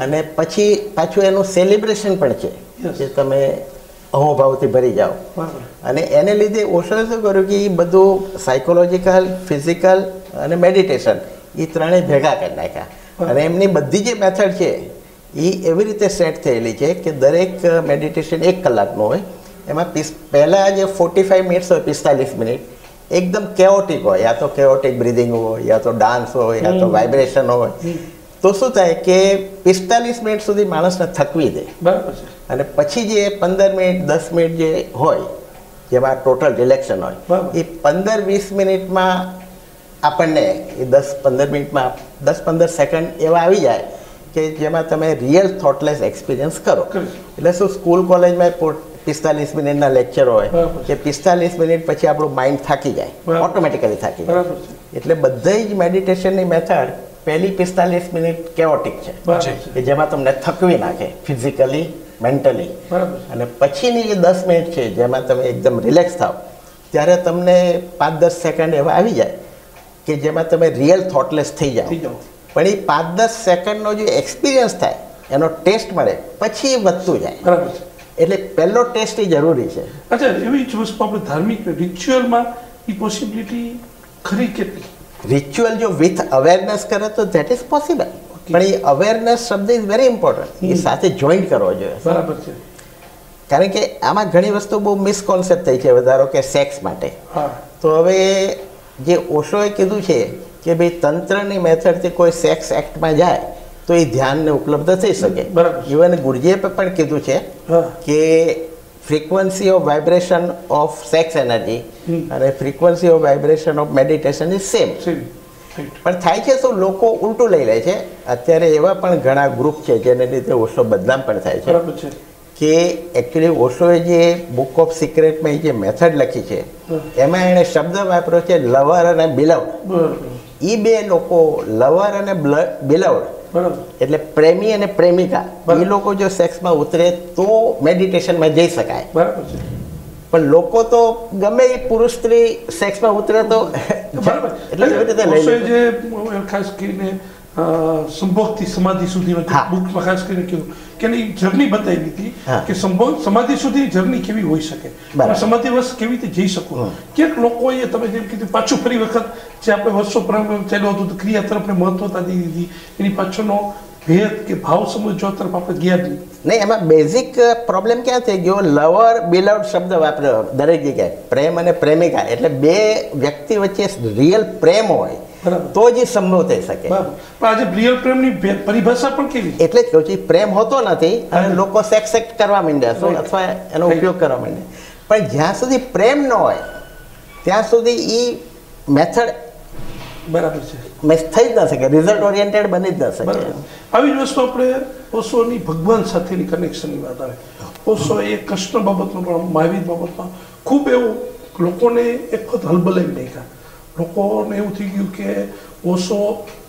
અને પછી પાછું એનું સેલિબ્રેશન પણ છે જે તમે અહોભાવથી ભરી જાઓ. અને એને લીધે ઓશોએ શું કર્યું કે એ બધું સાયકોલોજીકલ, ફિઝિકલ અને મેડિટેશન એ ત્રણેય ભેગા કરી નાખ્યા. અને એમની બધી જે મેથડ છે એ એવી રીતે સેટ થયેલી છે કે દરેક મેડિટેશન એક કલાકનું હોય, એમાં પીસ પહેલાં જે ફોર્ટી ફાઇવ મિનિટ્સ હોય, પિસ્તાલીસ મિનિટ એકદમ કેઓટિક હોય, યા તો કેઓટિક બ્રિધિંગ હોય, યા તો ડાન્સ હોય, યા તો વાઇબ્રેશન હોય. તો શું થાય કે પિસ્તાલીસ મિનિટ સુધી માણસને થકવી દે. અને પછી જે પંદર મિનિટ દસ મિનિટ જે હોય જેમાં ટોટલ રિલેક્શન હોય એ પંદર વીસ મિનિટમાં આપણને એ દસ પંદર મિનિટમાં દસ પંદર સેકન્ડ એવા આવી જાય કે જેમાં તમે રિયલ થોટલેસ એક્સપિરિયન્સ કરો. એટલે શું સ્કૂલ કોલેજમાં પિસ્તાલીસ મિનિટના લેક્ચર હોય કે પિસ્તાલીસ મિનિટ પછી આપણું માઇન્ડ થાકી જાય, ઓટોમેટિકલી થાકી જાય. એટલે બધી જ મેડિટેશનની મેથડ પહેલી પિસ્તાલીસ મિનિટ કેઓટિક છે કે જેમાં તમને થકવી નાખે ફિઝિકલી, મેન્ટલી. અને પછીની જે દસ મિનિટ છે જેમાં તમે એકદમ રિલેક્સ થાવ ત્યારે તમને પાંચ દસ સેકન્ડ એવા આવી જાય કે જેમાં તમે રિયલ થોટલેસ થઈ જાઓ. પણ એ પાંચ દસ સેકન્ડનો જે એક્સપિરિયન્સ થાય એનો ટેસ્ટ મળે પછી એ વધતું જાય. બરાબર છે. એટલે પહેલો ટેસ્ટ એ જરૂરી છે. અચ્છા, એવી જ વસ્તુ આપણે ધાર્મિક રિચ્યુઅલમાં એ પોસિબિલિટી ખરી કેટલી? રિચ્યુઅલ જો વિથ અવેરનેસ કરે તો ધેટ ઇઝ પોસિબલ, પણ એ અવેરનેસ શબ્દ ઇઝ વેરી ઇમ્પોર્ટન્ટ. એ સાથે જોઈન્ટ કરવો જોઈએ. બરાબર છે. કારણ કે આમાં ઘણી વસ્તુ બહુ મિસકોન્સેપ્ટ થઈ છે, વધારો કે સેક્સ માટે. હા, તો હવે જે ઓશોએ કીધું છે કે ભાઈ તંત્રની મેથડથી કોઈ સેક્સ એક્ટમાં જાય તો એ ધ્યાનને ઉપલબ્ધ થઈ શકે. ઇવન ગુરજેફે પણ કીધું છે કે frequency of vibration of sex energy અને frequency of vibration of meditation is same. પણ થાય છે શું, લોકો ઉલટું લઈ લે છે. અત્યારે એવા પણ ઘણા ગ્રુપ છે જેને લીધે ઓશો બદનામ પણ થાય છે કે એકચ્યુઅલી ઓશોએ જે બુક ઓફ સિક્રેટમાં જે મેથડ લખી છે એમાં એણે શબ્દ વાપર્યો છે લવર અને બિલવડ. એ બે લોકો લવર અને બિલવડ એટલે પ્રેમી અને પ્રેમિકા એ લોકો જો સેક્સમાં ઉતરે તો મેડિટેશનમાં જઈ શકાય. બરાબર છે. પણ લોકો તો ગમે એ પુરુષ સ્ત્રી સેક્સમાં ઉતરે તો એટલે એવી રીતે લઈ જે ખાસ કરીને સંભોગથી સમાધિ સુધીનો બુકમાં ખાસ કરીને કીધું કે એની જર્ની બતાવી હતી કે સંભોગ સમાધિ સુધીની જર્ની કેવી હોઈ શકે, સમાધિ વર્ષ કેવી રીતે જઈ શકું. ક્યાંક લોકોએ તમે જેમ કીધું પાછું ફરી વખત જે આપણે વર્ષો પ્રારંભ ચાલ્યો હતો ક્રિયા તરફને મહત્વતા દી દીધી, એની પાછળનો ભેદ કે ભાવ સમજવા તરફ આપણે ગયા જ નહીં. એમાં બેઝિક પ્રોબ્લેમ ક્યાં થઈ ગયો, લવર બિલવડ શબ્દ વાપર્યો દરેક જગ્યાએ, પ્રેમ અને પ્રેમિકા. એટલે બે વ્યક્તિ વચ્ચે રિયલ પ્રેમ હોય તો જ સંભવ થઈ શકે. આજે રિયલ પ્રેમની પરિભાષા પણ કેવી, એટલે જ કહું છું પ્રેમ હોતો નથી અને લોકો સેક્સ એક્ટ કરવા માંડ્યા અથવા એનો ઉપયોગ કરવા માંડ્યા. પણ જ્યાં સુધી પ્રેમ ન હોય ત્યાં સુધી એ મેથડ બરાબર છે મેચ થઈ જ ન શકે, રિઝલ્ટ ઓરિએન્ટેડ બની જ ન શકે. આવી જ વસ્તુ આપણે ઓશોની ભગવાન સાથેની કનેક્શનની વાત આવે. ઓશો એ કૃષ્ણ બાબતમાં પણ મહાવીર બાબતમાં ખૂબ એવું લોકોને એક વખત હલબલાવી નાખ્યા. લોકોને એવું થઈ ગયું કે ઓશો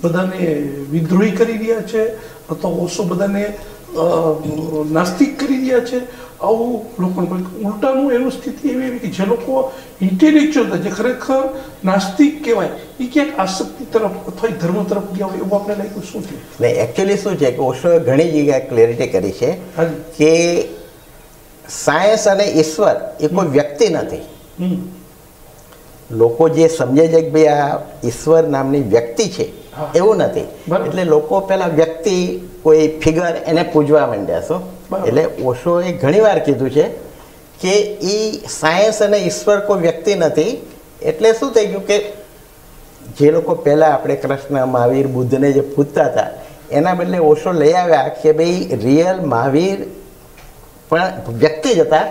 બધાને વિદ્રોહી કરી રહ્યા છે અથવા ઓશો બધાને નાસ્તિક કરી રહ્યા છે. આવું લોકોને ઉલટાનું એનું સ્થિતિ એવી એવી કે જે લોકો ઇન્ટેલેક્ચ્યુઅલ હતા, જે ખરેખર નાસ્તિક કહેવાય, એ ક્યાંક આસક્તિ તરફ અથવા ધર્મ તરફ ગયા હોય એવું આપણે લાગ્યું. શું થયું નહીં, એકચ્યુઅલી શું છે કે ઓશોએ ઘણી જગ્યાએ ક્લેરિટી કરી છે કે સાયન્સ અને ઈશ્વર એ કોઈ વ્યક્તિ નથી. લોકો જે સમજે છે કે ભાઈ આ ઈશ્વર નામની વ્યક્તિ છે એવું નથી. એટલે લોકો પેલા વ્યક્તિ કોઈ ફિગર એને પૂજવા માંડ્યા છો. એટલે ઓશોએ ઘણી વાર કીધું છે કે એ સાયન્સ અને ઈશ્વર કોઈ વ્યક્તિ નથી. એટલે શું થઈ ગયું કે જે લોકો પહેલાં આપણે કૃષ્ણ, મહાવીર, બુદ્ધને જે પૂજતા હતા એના બદલે ઓશો લઈ આવ્યા કે ભાઈ રિયલ મહાવીર પણ વ્યક્તિ જ હતા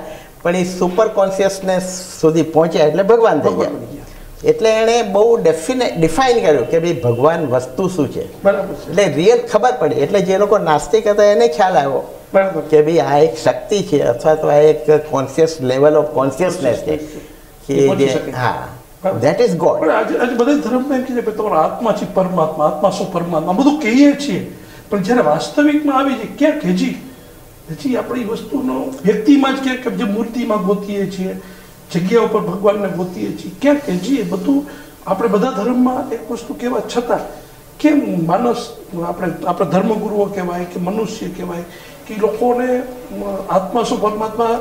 પણ એ સુપર કોન્શિયસનેસ સુધી પહોંચ્યા એટલે ભગવાન થઈ ગયા. એટલે એણે બહુ ડેફિનેટ ડિફાઇન કર્યું કે ભાઈ ભગવાન વસ્તુ શું છે, બરાબર છે. એટલે રિયલ ખબર પડી. એટલે જે લોકો નાસ્તિક હતા એને ખ્યાલ આવ્યો, બરાબર, કે ભાઈ આ એક શક્તિ છે અથવા તો આ એક કોન્શિયસ લેવલ ઓફ કોન્શિયસનેસ છે કે હા ધેટ ઇઝ ગોડ. બધા ધર્મમાં એમ છે કે તમારો આત્મા છે પરમાત્મા, આત્મા શું પરમાત્મા બધું કહીએ છીએ, પણ જ્યારે વાસ્તવિકમાં આવી છે ક્યાંક હજી હજી આપણી વસ્તુનો વ્યક્તિમાં જ ક્યાંક જે મૂર્તિમાં ગોતીએ છીએ, જગ્યા ઉપર ભગવાનને ગોતીએ છીએ, ક્યાંક હજી એ બધું આપણે બધા ધર્મમાં એક વસ્તુ કહેવા છતાં કેમ માણસ આપણે આપણા ધર્મગુરુઓ કહેવાય કે મનુષ્ય કહેવાય કે લોકોને આત્મા શું પરમાત્મા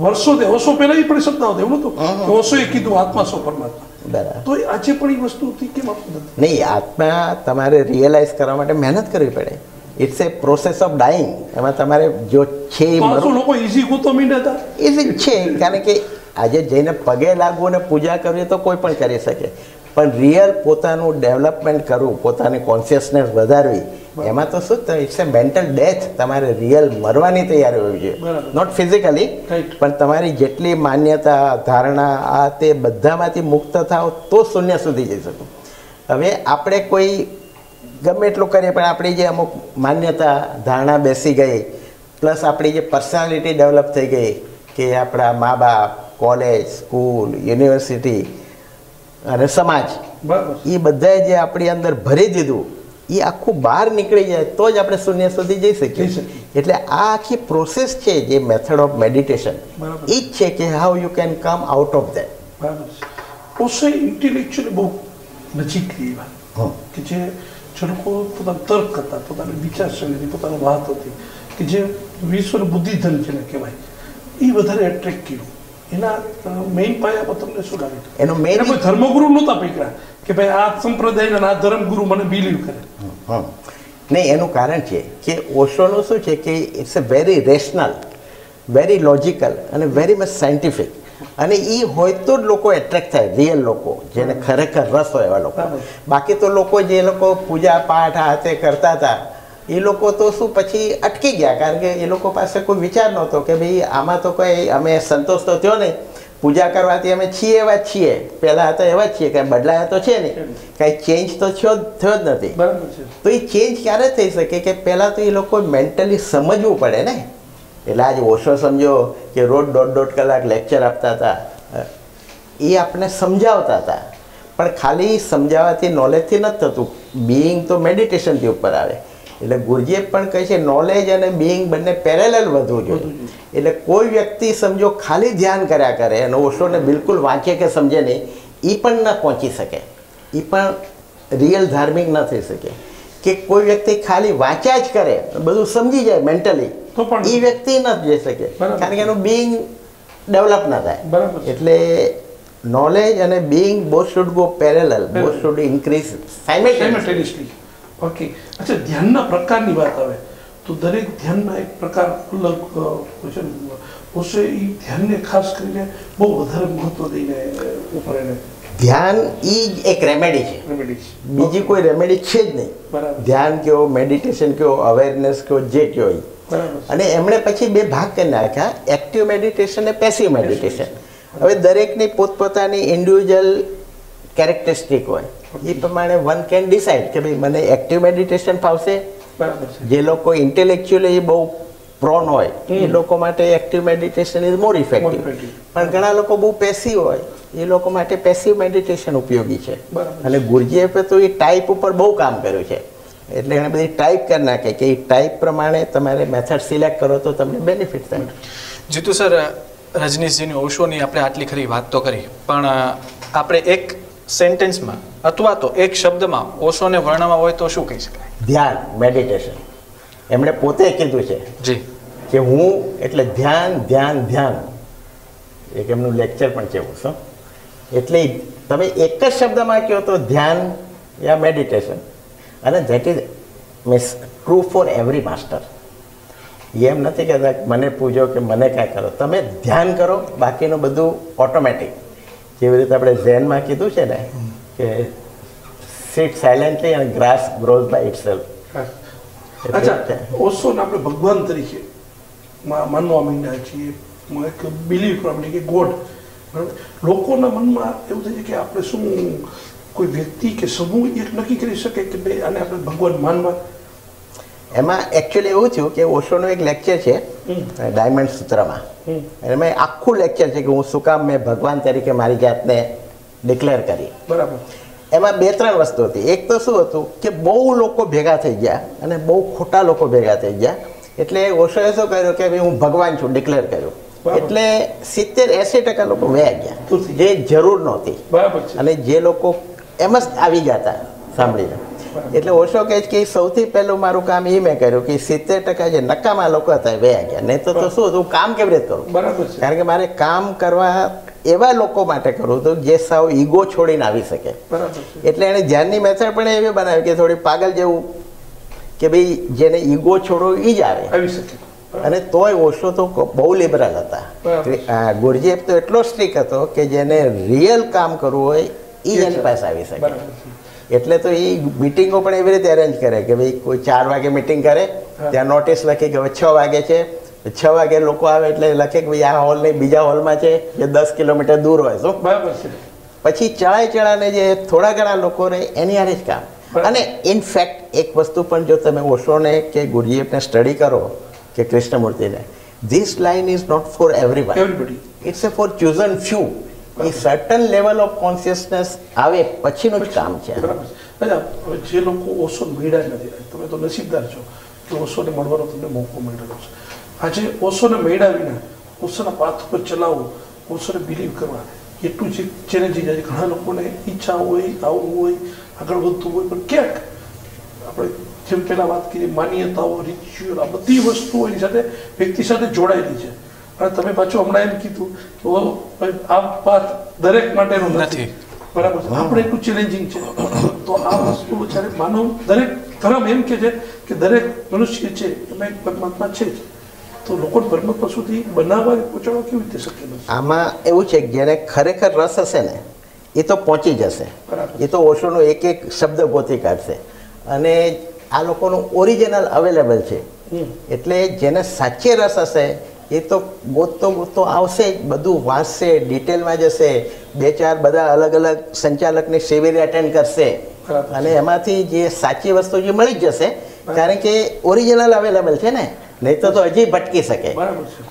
વર્ષો દે ઓશો પહેલાં એ પણ શબ્દ આવતો એવું નહોતું, ઓશોએ કીધું આત્મા શું પરમાત્મા, તો આજે પણ એ વસ્તુથી કેમ આપવું નથી? નહીં, આત્મા તમારે રિયલાઇઝ કરવા માટે મહેનત કરવી પડે. It's a process of dying. એમાં તમારે જો છે લોકો ઇઝી ગોતો મીંડા હતા ઇઝી છે, કારણ કે આજે જઈને પગે લાગવું અને પૂજા કરવી તો કોઈ પણ કરી શકે, પણ રિયલ પોતાનું ડેવલપમેન્ટ કરવું, પોતાની કોન્શિયસનેસ વધારવી, એમાં તો શું થાય ઇટ્સ અ મેન્ટલ ડેથ. તમારે રિયલ મરવાની તૈયારી હોવી જોઈએ, નોટ ફિઝિકલી, પણ તમારી જેટલી માન્યતા ધારણા આ તે બધામાંથી મુક્ત થાવ તો શૂન્ય સુધી જઈ શકો. હવે આપણે કોઈ ગમે એટલું કરીએ પણ આપણી જે અમુક માન્યતા ધારણા બેસી ગઈ, પ્લસ આપણી જે પર્સનાલિટી ડેવલપ થઈ ગઈ કે આપણા મા બાપ, કોલેજ, સ્કૂલ, યુનિવર્સિટી અને સમાજ એ બધાએ જે આપણી અંદર ભરી દીધું એ આખું બહાર નીકળી જાય તો જ આપણે શૂન્ય સુધી જઈ શકીએ. એટલે આ આખી પ્રોસેસ છે જે મેથડ ઓફ મેડિટેશન એ જ છે કે how you can come out of that. Osho intellectually બહુ નજીકની વાત કે જે જે લોકો પોતાના તર્ક હતા, પોતાની વિચારસરણી, પોતાની વાત હતી કે જે વિશ્વનું બુદ્ધિધન જેને કહેવાય એ વધારે એટ્રેક્ટ કર્યું. એના મેઇન પાયામાં તમને શું લાગે? એનો મેઇન ધર્મગુરુ નહોતા પકડા કે ભાઈ આ સંપ્રદાય અને આ ધર્મગુરુ મને બિલીવ કરે. હા નહીં, એનું કારણ છે કે ઓશોનું શું છે કે it's a very rational, very logical અને વેરી મચ સાયન્ટિફિક, અને એ હોય તો જ લોકો એટ્રેક્ટ થાય, રિયલ લોકો જેને ખરેખર રસ હોય એવા લોકો. બાકી તો લોકો જે લોકો પૂજા પાઠ હાથે કરતા હતા એ લોકો તો શું પછી અટકી ગયા, કારણ કે એ લોકો પાસે કોઈ વિચાર નહોતો કે ભાઈ આમાં તો કંઈ અમે સંતોષ તો થયો નહીં, પૂજા કરવાથી અમે છીએ એવા જ છીએ, પહેલાં હતા એવા જ છીએ, કાંઈ બદલાયા તો છે નહીં, કાંઈ ચેન્જ તો થયો થયો જ નથી. તો એ ચેન્જ ક્યારે થઈ શકે કે પહેલાં તો એ લોકો મેન્ટલી સમજવું પડે ને. એટલે આજે ઓશો સમજો કે રોજ દોઢ દોઢ કલાક લેક્ચર આપતા હતા, એ આપણને સમજાવતા હતા, પણ ખાલી સમજાવવાથી નોલેજથી નથી થતું, બિઇંગ તો મેડિટેશનથી ઉપર આવે. એટલે ગુરજીએફ પણ કહે છે નોલેજ અને બિઇંગ બંને પેરેલલ વધવું જોઈએ. એટલે કોઈ વ્યક્તિ સમજો ખાલી ધ્યાન કર્યા કરે અને ઓશોને બિલકુલ વાંચે કે સમજે નહીં, એ પણ ન પહોંચી શકે, એ પણ રિયલ ધાર્મિક ન થઈ શકે. કે કોઈ વ્યક્તિ ખાલી વાંચ્યા જ કરે, બધું સમજી જાય મેન્ટલી, તો પણ એ વ્યક્તિ ન જઈ શકે, કારણ કે એનું બિઇંગ ડેવલપ ન થાય. એટલે નોલેજ અને being both should go parallel, both should increase simultaneously. Okay, અચ્છા, ધ્યાનના પ્રકારની વાત આવે તો દરેક ધ્યાનના એક પ્રકાર અલગ છે. ઓશો એ ધ્યાનને ખાસ કરીને બહુ વધારે મહત્વ દઈને ઉપર એને ધ્યાન એ જ એક રેમેડી છે, રેમેડી છે, બીજી કોઈ રેમેડી છે જ નહીં. બરાબર, ધ્યાન કહો, મેડિટેશન કહો, અવેરનેસ કહો, જે કહો એ બરાબર. અને એમણે પછી બે ભાગ કરી નાખ્યા, એક્ટિવ મેડિટેશન અને પેસિવ મેડિટેશન. હવે દરેકની પોતપોતાની ઇન્ડિવિજ્યુઅલ કેરેક્ટરિસ્ટિક હોય, એ પ્રમાણે વન કેન ડિસાઇડ કે ભાઈ મને એક્ટિવ મેડિટેશન ફાવશે. જે લોકો ઇન્ટેલેક્ચ્યુઅલી બહુ પ્રોન હોય એ લોકો માટે active meditation is more effective, પણ ઘણા લોકો બહુ પેસિવ હોય એ લોકો માટે પેસિવ મેડિટેશન ઉપયોગી છે. અને ગુરજીએફે તો એ ટાઈપ ઉપર બહુ કામ કર્યું છે, એટલે એને બધી ટાઈપ કરી નાખે કે એ ટાઈપ પ્રમાણે તમારે મેથડ સિલેક્ટ કરો તો તમને બેનિફિટ થાય. જીતુ સર, રજનીશજીની ઓશોની આપણે આટલી ખરી વાત તો કરી, પણ આપણે એક સેન્ટેન્સમાં અથવા તો એક શબ્દમાં ઓશોને વર્ણવવા હોય તો શું કહી શકાય? ધ્યાન, મેડિટેશન. એમણે પોતે કીધું છે જી કે હું એટલે ધ્યાન ધ્યાન ધ્યાન, એક એમનું લેક્ચર પણ છે ઓશો. એટલે તમે એક જ શબ્દમાં કહો તો ધ્યાન યા મેડિટેશન, અને that is means true for every master. એમ નથી કહેતા મને પૂજો કે મને કાંઈ કરો, તમે ધ્યાન કરો, બાકીનું બધું ઓટોમેટિક. જેવી રીતે આપણે ઝેનમાં કીધું છે ને કે sit silently and grass grows by itself. અચ્છા, ઓશોને આપણે ભગવાન તરીકે માનવા માંડ્યા છીએ, બિલીવ કરવા માંડીએ કે ગોડ बराबर लोगों मन में एवं थे कि आप शू कोई व्यक्ति के समूह एक नक्की कर सके कि भाई आने आप भगवान मानवा एम एक्चुअली एवं थू कि ओशो एक लैक्चर है डायमंड सूत्र में आखू लैक्चर है कि हूँ शू काम मैं भगवान तरीके मेरी जातने डिक्लेर करी बराबर એમાં બે ત્રણ વસ્તુ હતી એક તો શું હતું કે બહુ લોકો ભેગા થઈ ગયા અને બહુ ખોટા લોકો ભેગા થઈ ગયા એટલે ઓશોએ શું કર્યું કે હું ભગવાન છું ડિક્લેર કર્યું એટલે સિત્તેર એસી ટકા લોકો વયા ગયા જે જરૂર નહોતી અને જે લોકો એમ જ આવી ગયા હતા સાંભળીને એટલે ઓશો કહે કે સૌથી પહેલું મારું કામ એ મેં કર્યું કે સિત્તેર ટકા જે નકામા લોકો હતા વયા ગયા નહીં તો શું હતું કામ કેવી રીતે કરું બરાબર કારણ કે મારે કામ કરવા એવા લોકો માટે કરું તો જે સાવ ઈગો છોડીને આવી શકે એટલે એને ધ્યાનની મેથડ પણ એવી બનાવી કે થોડી પાગલ જેવું કે ભાઈ જેને ઈગો છોડો એ જ આવે આવી શકે અને તોય ઓશો તો બહુ લિબરલ હતા ગુરજીએફ તો એટલો સ્ટ્રિક હતો કે જેને રિયલ કામ કરવું હોય એ એની પાસે આવી શકે એટલે તો એ મિટિંગો પણ એવી રીતે અરેન્જ કરે કે ભાઈ કોઈ ચાર વાગે મિટિંગ કરે ત્યાં નોટિસ લખી કે હવે છ વાગે છે છ વાગે લોકો આવે એટલે લખે કે ભાઈ આ હોલ નહીં બીજા હોલમાં છે જે દસ કિલોમીટર દૂર હોય શું બરાબર છે પછી ચડાઈ ચડાને જે થોડા ઘણા લોકો રહે એની હારે જ કામ અને ઇનફેક્ટ એક વસ્તુ પણ જો તમે ઓશોને કે ગુરજીએફને સ્ટડી કરો કે કૃષ્ણમૂર્તિને this line is not for everyone it's a for chosen few a certain level of consciousness આવે પછીનું જ કામ છે જે લોકો ઓશો મેળા નથી તમે તો નસીબદાર છો કે ઓશોને મળવાનો તમને મોકો મળેલો છે आज ओशो ने मेड़ा विना ओशो ना पाथ पर चलाओ ओशो ने बिलीव करवा ये टू चीज चैलेंजिंग आज घना लोगों ने इच्छा हुई आओ हुई अगर वो तो हुई पर क्या अपने जिम पहला बात की मान्यताओं रिचुअल आप बत्ती वस्तुओं इन सारे व्यक्ति सारे जोड़ा ही लीजिए पर तबे बच्चों हमने एम की तो वो आप पाथ दरेक माटे नहीं बराबर आपने कुछ चैलेंजिंग चाहिए तो आप उसको बेचारे मानो दरेक धर्म एम के जे कि दरेक मनुष्य के चाहिए मैं परमात्मा चाहिए तो लोकों पर मत पसुदी बनावा पहुंचाओ क्यों इतने सकते हैं आमा ये वो चेक जाने खरेखर रस है ना ये तो पहुंची जैसे ये तो ओशो नो एक एक शब्द गोती करते अने आ लोकों नो ओरिजिनल अवेलेबल चे इतने जैने सच्चे रस है ये तो गोतो गोतो आवश्य बदु वास से डिटेल में जैसे बेचार बदा अलग अलग संचालक ने शिविर अटेंड करते अने हमारी ये सच्ची वस्तु ये मरी जैसे कारण के ओरिजिनल अवेलेबल थे ना नहीं तो तो अजी भटकी सके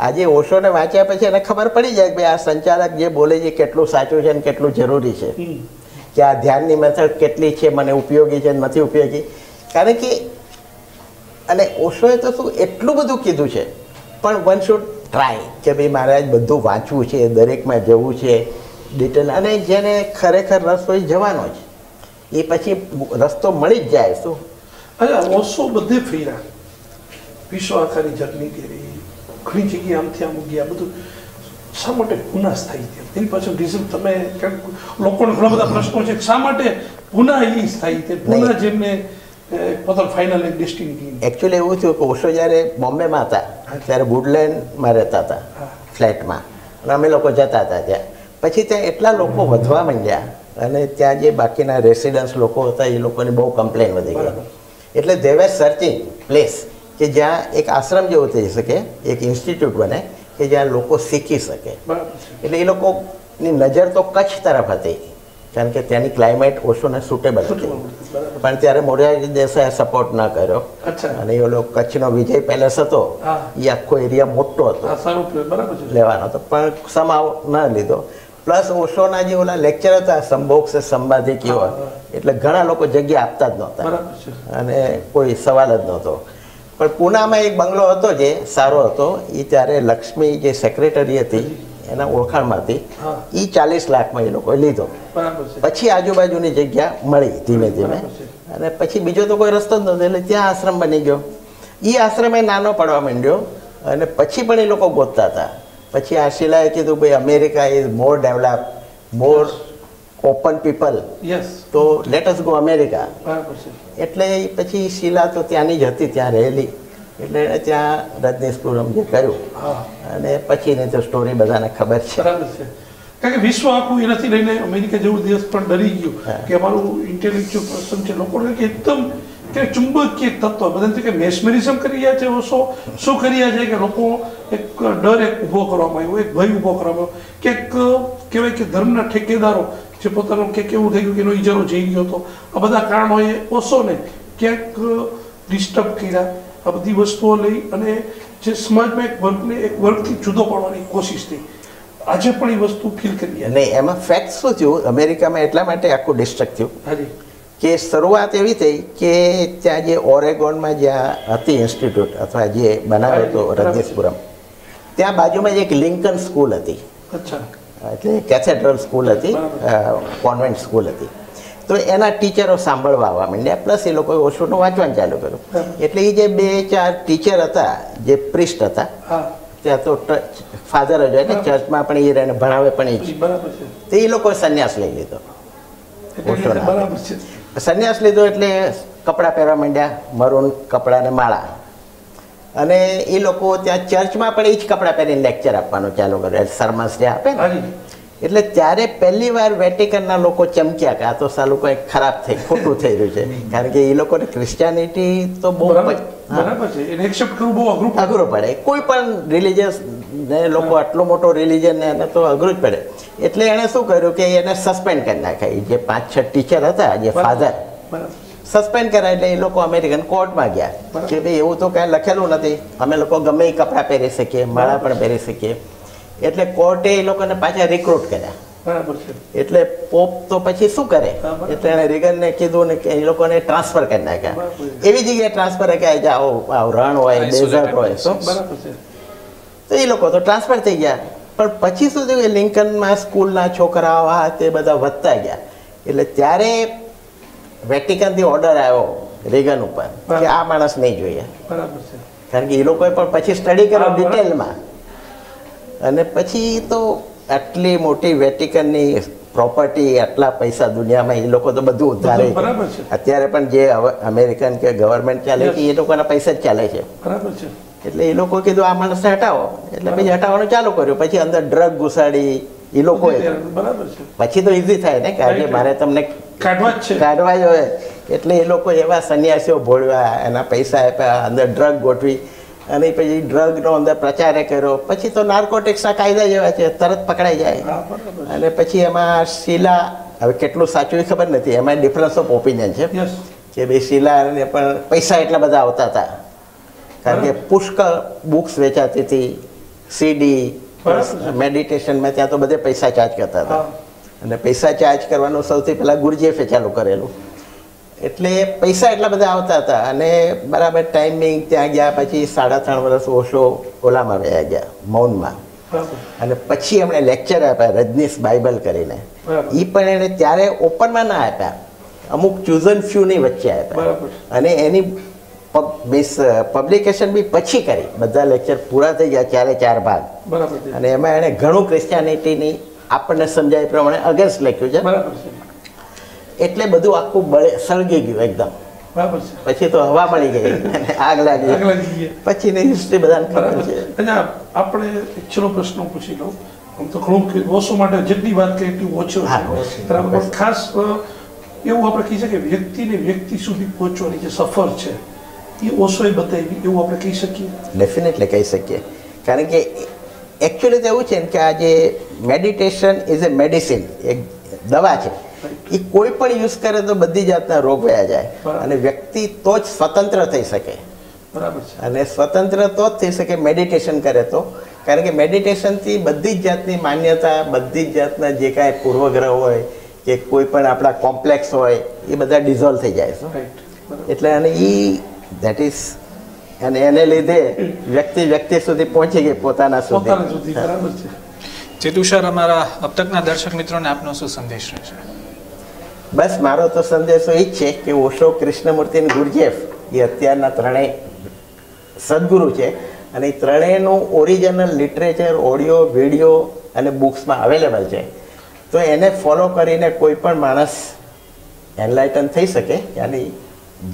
आज ओशो ने वाँच्या पछी एने खबर पड़ी जाए कि भाई आ संचालक जे बोले छे केटलुं साचुं छे अने केटलुं जरूरी छे कि आ ध्याननी मेथड केटली छे मने उपयोगी छे नथी उपयोगी कारण के अने ओशोए तो शुं एटलुं बधुं कीधुं छे पण वन शुड ट्राय के भाई मारे आज बधुं वाँचवुं छे दरेकमां जवुं छे डिटेल अने जेने खरेखर रस होय जवानो ज ए पछी रस्तो मळी ज जाय शुं अरे ओशो बधे फेरा विश्व आकार जर्नी करी घनी जगह आम थी आम गया बधु सामाटे गुना स्थायी थी तेरी पास रीजन तमे लोकों ने घणा बधा प्रश्नो छे सामाटे गुना ही स्थायी थे गुना जेमने પોતર ફાઇનલ એક ડેસ્ટિની એક્ચ્યુઅલી એવું થયું કે ઓશો જ્યારે બોમ્બેમાં હતા ત્યારે વુડલેન્ડમાં રહેતા હતા ફ્લેટમાં અને અમે લોકો જતા હતા ત્યાં પછી ત્યાં એટલા લોકો વધવા માંડ્યા અને ત્યાં જે બાકીના રેસિડન્ટ્સ લોકો હતા એ લોકોની બહુ કમ્પ્લેન વધી ગઈ એટલે ધે વેર સર્ચિંગ પ્લેસ कि जहाँ एक आश्रम जो थी सके एक इंस्टीट्यूट बने कि जहाँ लोग सीखी सके एटले ए लोकोनी नजर तो कच्छ तरफ थी कारण के त्यानी क्लाइमेट ओशो ने सुटेबल थी पण त्यारे मोरारजी देसाई सपोर्ट न कर्यो अने ए लोग कच्छनो विजय पेलेस हतो ए आखो एरिया मोटो हतो लेवानो तो पण समाव न लीधो प्लस ओशो ना जे ओला लेक्चर हता संभोग से संबाधे क्यो एटले घणा लोको जग्या आपता ज नहोता अने कोई सवाल ज नहोतो पर पूना में एक बंगलो होतो जे सारो होतो ये त्यारे लक्ष्मी जे सेक्रेटरी थी एना ओळखाण में थी ई चालीस लाख में ये लोगों लीधो पछी आजूबाजू नी जग्या मळी धीमे धीमे अने पछी बीजो तो कोई रस्तो ज नहोतो एटले त्यां आश्रम बनी गयो ई आश्रम ए नानो पड़वा मांड्यो अने पछी पण ए लोको गोतता हता पछी आ शिलाए कीधुं भाई America is more develop more open people yes तो लेट अस गो अमेरिका એટલે પછી શીલા તો ત્યાંની જ હતી ત્યાં રહેલી એટલે ત્યાં રાજેશપુરમ જે કર્યું અને પછીની તો સ્ટોરી બધાને ખબર છે બરાબર છે કારણ કે વિશ્વ આખું એનાથી લઈને અમેરિકા જેવું દેશ પણ ડરી ગયું કે અમારું ઇન્ટેલેક્ચ્યુઅલ પર્સન છે લોકોને એકદમ કે ચુંબકીય તત્વ બધાને કે મેસ્મરિઝમ કરી રહ્યા છે ઓશો શું કરી રહ્યા છે કે લોકો એક ડર એક ઊભો કરવામાં આવ્યો એક ભય ઊભો કરવામાં આવ્યો કે કહેવાય કે ધર્મના ઠેકેદારો જે પોતાનું કે કેવું થઈ ગયું કે એનો ઇજારો જઈ ગયો હતો, આ બધા કારણો એ ઓશોને ક્યાંક ડિસ્ટર્બ કર્યા. આ બધી વસ્તુઓ લઈ અને જે સમાજમાં એક વર્ગને એક વર્ગથી જુદો પાડવાની કોશિશ થઈ. આજે પણ એ વસ્તુ ફીલ કરી નહીં. એમાં ફેક્ટ શું થયું, અમેરિકામાં એટલા માટે આખું ડિસ્ટ્રક્ટ થયું કે શરૂઆત એવી થઈ કે ત્યાં જે ઓરેગોનમાં જ્યાં હતી ઇન્સ્ટિટ્યૂટ અથવા જે બનાવ્યો હતો રાજેશપુરમ, ત્યાં બાજુમાં જ એક લિંકન સ્કૂલ હતી. અચ્છા. એટલે કેથેડ્રલ સ્કૂલ હતી, કોન્વેન્ટ સ્કૂલ હતી. તો એના ટીચરો સાંભળવા આવવા માંડ્યા, પ્લસ એ લોકોએ ઓશોનું વાંચવાનું ચાલુ કર્યું. એટલે એ જે બે ચાર ટીચર હતા જે પ્રિસ્ટ હતા, ત્યાં તો ફાધર જ હોય ને, ચર્ચમાં પણ એ રહીને ભણાવે પણ એ જ, તો એ લોકોએ સંન્યાસ લઈ લીધો. ઓશોના સંન્યાસ લીધો એટલે કપડાં પહેરવા માંડ્યા, મરૂન કપડાં ને માળા, અને એ લોકો ત્યાં ચર્ચમાં પણ એ જ કપડાં પહેરીને લેક્ચર આપવાનું ચાલુ કર્યું, સરમસ જે આપે ને. એટલે ત્યારે પહેલી વાર વેટિકનના લોકો ચમક્યા કે આ તો સાલું કંઈક ખરાબ થઈ, ખોટું થઈ રહ્યું છે. કારણ કે એ લોકોને ક્રિશ્ચિયાનિટી તો બહુ બરાબર છે, એને એક્સેપ્ટ કરવું બહુ અઘરું અઘરું પડે. કોઈ પણ રિલિજિયસ ને લોકો આટલો મોટો રિલિજન એને તો અઘરું જ પડે. એટલે એણે શું કર્યું કે એને સસ્પેન્ડ કરી નાખ્યા, જે પાંચ છ ટીચર હતા જે ફાધર સસ્પેન્ડ કર્યા. એટલે એ લોકો અમેરિકન કોર્ટમાં ગયા કે ભાઈ એવું તો કાંઈ લખેલું નથી, અમે લોકો ગમે એ કપડાં પહેરી શકીએ, માળા પણ પહેરી શકીએ. એટલે કોર્ટે એ લોકોને પાછા રિક્રુટ કર્યા. બરાબર છે. એટલે પોપ તો પછી શું કરે, એટલે એને રીગનને કીધું ને કે એ લોકોને ટ્રાન્સફર કરી નાખ્યા, એવી જગ્યાએ ટ્રાન્સફર કર્યા જ્યાં રણ હોય, ડેઝર્ટ હોય. બરાબર છે. તો એ લોકો તો ટ્રાન્સફર થઈ ગયા, પણ પછી શું થયું કે લિંકનમાં સ્કૂલના છોકરાઓ આ તે બધા વધતા ગયા. એટલે ત્યારે વેટિકનથી ઓર્ડર આવ્યો રીગન ઉપર કે આ માણસ નહીં જોઈએ. બરાબર છે. કારણ કે એ લોકોએ પણ પછી સ્ટડી કર્યો ડિટેલમાં, અને પછી તો આટલી મોટી વેટિકનની પ્રોપર્ટી, આટલા પૈસા દુનિયામાં એ લોકો તો બધું ઉધારે. બરાબર છે. અત્યારે પણ જે અમેરિકન કે ગવર્મેન્ટ ચાલે છે એ લોકોના પૈસા જ ચાલે છે. બરાબર છે. એટલે એ લોકો કીધું આ માણસને હટાવો, એટલે પછી હટાવવાનું ચાલુ કર્યું. પછી અંદર ડ્રગ ઘુસાડી એ લોકોએ. બરાબર છે. પછી તો ઇઝી થાય ને, કારણ કે મારે તમને કાઢવા જ છે, કાઢવા જ હોય. એટલે એ લોકો એવા સંન્યાસીઓ ભોળવ્યા, એના પૈસા આપ્યા, અંદર ડ્રગ ગોઠવી, અને પછી ડ્રગનો અંદર પ્રચાર કર્યો. પછી તો નાર્કોટિક્સના કાયદા જેવા છે, તરત પકડાઈ જાય. અને પછી એમાં શીલા, હવે કેટલું સાચું એ ખબર નથી, એમાં ડિફરન્સ ઓફ ઓપિનિયન છે કે ભાઈ શીલાને પણ પૈસા એટલા બધા આવતા હતા, કારણ કે પુષ્કળ બુક્સ વેચાતી હતી, સીડી, મેડિટેશનમાં ત્યાં તો બધે પૈસા ચાર્જ કરતા હતા. અને પૈસા ચાર્જ કરવાનું સૌથી પહેલાં ગુરજેફે ચાલુ કરેલું. એટલે પૈસા એટલા બધા આવતા હતા. અને બરાબર ટાઈમિંગ ત્યાં ગયા, પછી સાડા ત્રણ વર્ષ ઓશો ઓલામાં રહ્યા ગયા, મૌનમાં. અને પછી એમણે લેક્ચર આપ્યા રજનીશ બાઇબલ કરીને, એ પણ એણે ત્યારે ઓપનમાં ના આપ્યા, અમુક ચૂઝન ફ્યુની વચ્ચે આપ્યા. અને એની મીન્સ પબ્લિકેશન બી પછી કરી. બધા લેક્ચર પૂરા થઈ ગયા ચારે ચાર ભાગ, અને એમાં એણે ઘણું ક્રિશ્ચિયાનિટીની આપણને સમજાય પ્રમાણે અગેન્સ્ટ લખ્યું છે. એટલે બધું આખું બળે સળગી ગયું એકદમ. બરાબર છે. પછી તો હવા મળી ગઈ, આગ લાગી, પછીની હિસ્ટ્રી બધાને ખબર છે. અચ્છા, આપણે એક છેલ્લો પ્રશ્ન પૂછી લઉં. આમ તો ઘણું ઓછો માટે જેટલી વાત કરીએ એટલી ઓછો છે, બરાબર. ખાસ એવું આપણે કહી શકીએ વ્યક્તિને વ્યક્તિ સુધી પહોંચવાની જે સફર છે એ ઓછો એ બતાવી, એવું આપણે કહી શકીએ. ડેફિનેટલી કહી શકીએ. કારણ કે એકચ્યુઅલી તો એવું છે ને કે આ જે મેડિટેશન ઇઝ અ મેડિસિન, એક દવા છે. એ કોઈ પણ યુઝ કરે તો બધી જાતના રોગ વયા જાય, અને વ્યક્તિ તો જ સ્વતંત્ર થઈ શકે. બરાબર છે. અને સ્વતંત્ર તો જ થઈ શકે મેડિટેશન કરે તો, કારણ કે મેડિટેશનથી બધી જ જાતની માન્યતા, બધી જ જાતના જે કાંઈ પૂર્વગ્રહ હોય કે કોઈ પણ આપણા કોમ્પ્લેક્સ હોય એ બધા ડિઝોલ્વ થઈ જાય છે. એટલે અને એ ધેટ ઇઝ, અને એને લીધે વ્યક્તિ વ્યક્તિ સુધી પહોંચી ગઈ, પોતાના સુધી. બરાબર છે. જેતુસર, અમારા અબ તકના દર્શક મિત્રોને આપનો શું સંદેશ રહેશે? બસ મારો તો સંદેશો એ જ છે કે ઓશો, કૃષ્ણમૂર્તિ અને ગુરજેફ એ અત્યારના ત્રણેય સદગુરુ છે, અને એ ત્રણેયનું ઓરિજિનલ લિટરેચર ઓડિયો, વિડીયો અને બુક્સમાં અવેલેબલ છે. તો એને ફોલો કરીને કોઈ પણ માણસ એનલાઇટન થઈ શકે, યાની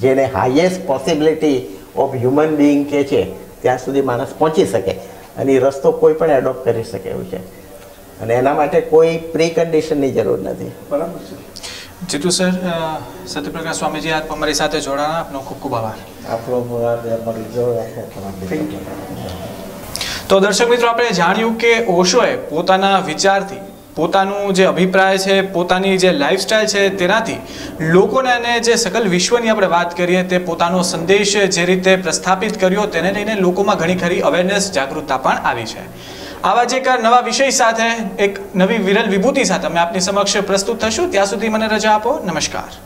જેને highest possibility of human being કે છે ત્યાં સુધી માણસ પહોંચી શકે, અને એ રસ્તો કોઈ પણ એડોપ્ટ કરી શકે એવું છે, અને એના માટે કોઈ પ્રી કન્ડિશનની જરૂર નથી. બરાબર છે. જીતુ સર, સત્યપ્રકાશ સ્વામીજી આપ અમારી સાથે જોડાના, આપનો ખૂબ ખૂબ આભાર. આપણો આભાર. તો દર્શક મિત્રો, આપણે જાણ્યું કે ઓશોએ પોતાના વિચારથી પોતાનું જે અભિપ્રાય છે, પોતાની જે લાઈફસ્ટાઈલ છે તેનાથી લોકોને અને જે સકલ વિશ્વની આપણે વાત કરીએ તે પોતાનો સંદેશ જે રીતે પ્રસ્થાપિત કર્યો તેને લઈને લોકોમાં ઘણી ખરી અવેરનેસ, જાગૃતતા પણ આવી છે. આવા જ એક નવા વિષય સાથે, એક નવી વિરલ વિભૂતિ સાથે અમે આપની સમક્ષ પ્રસ્તુત થશું. ત્યાં સુધી મને રજા આપો. નમસ્કાર.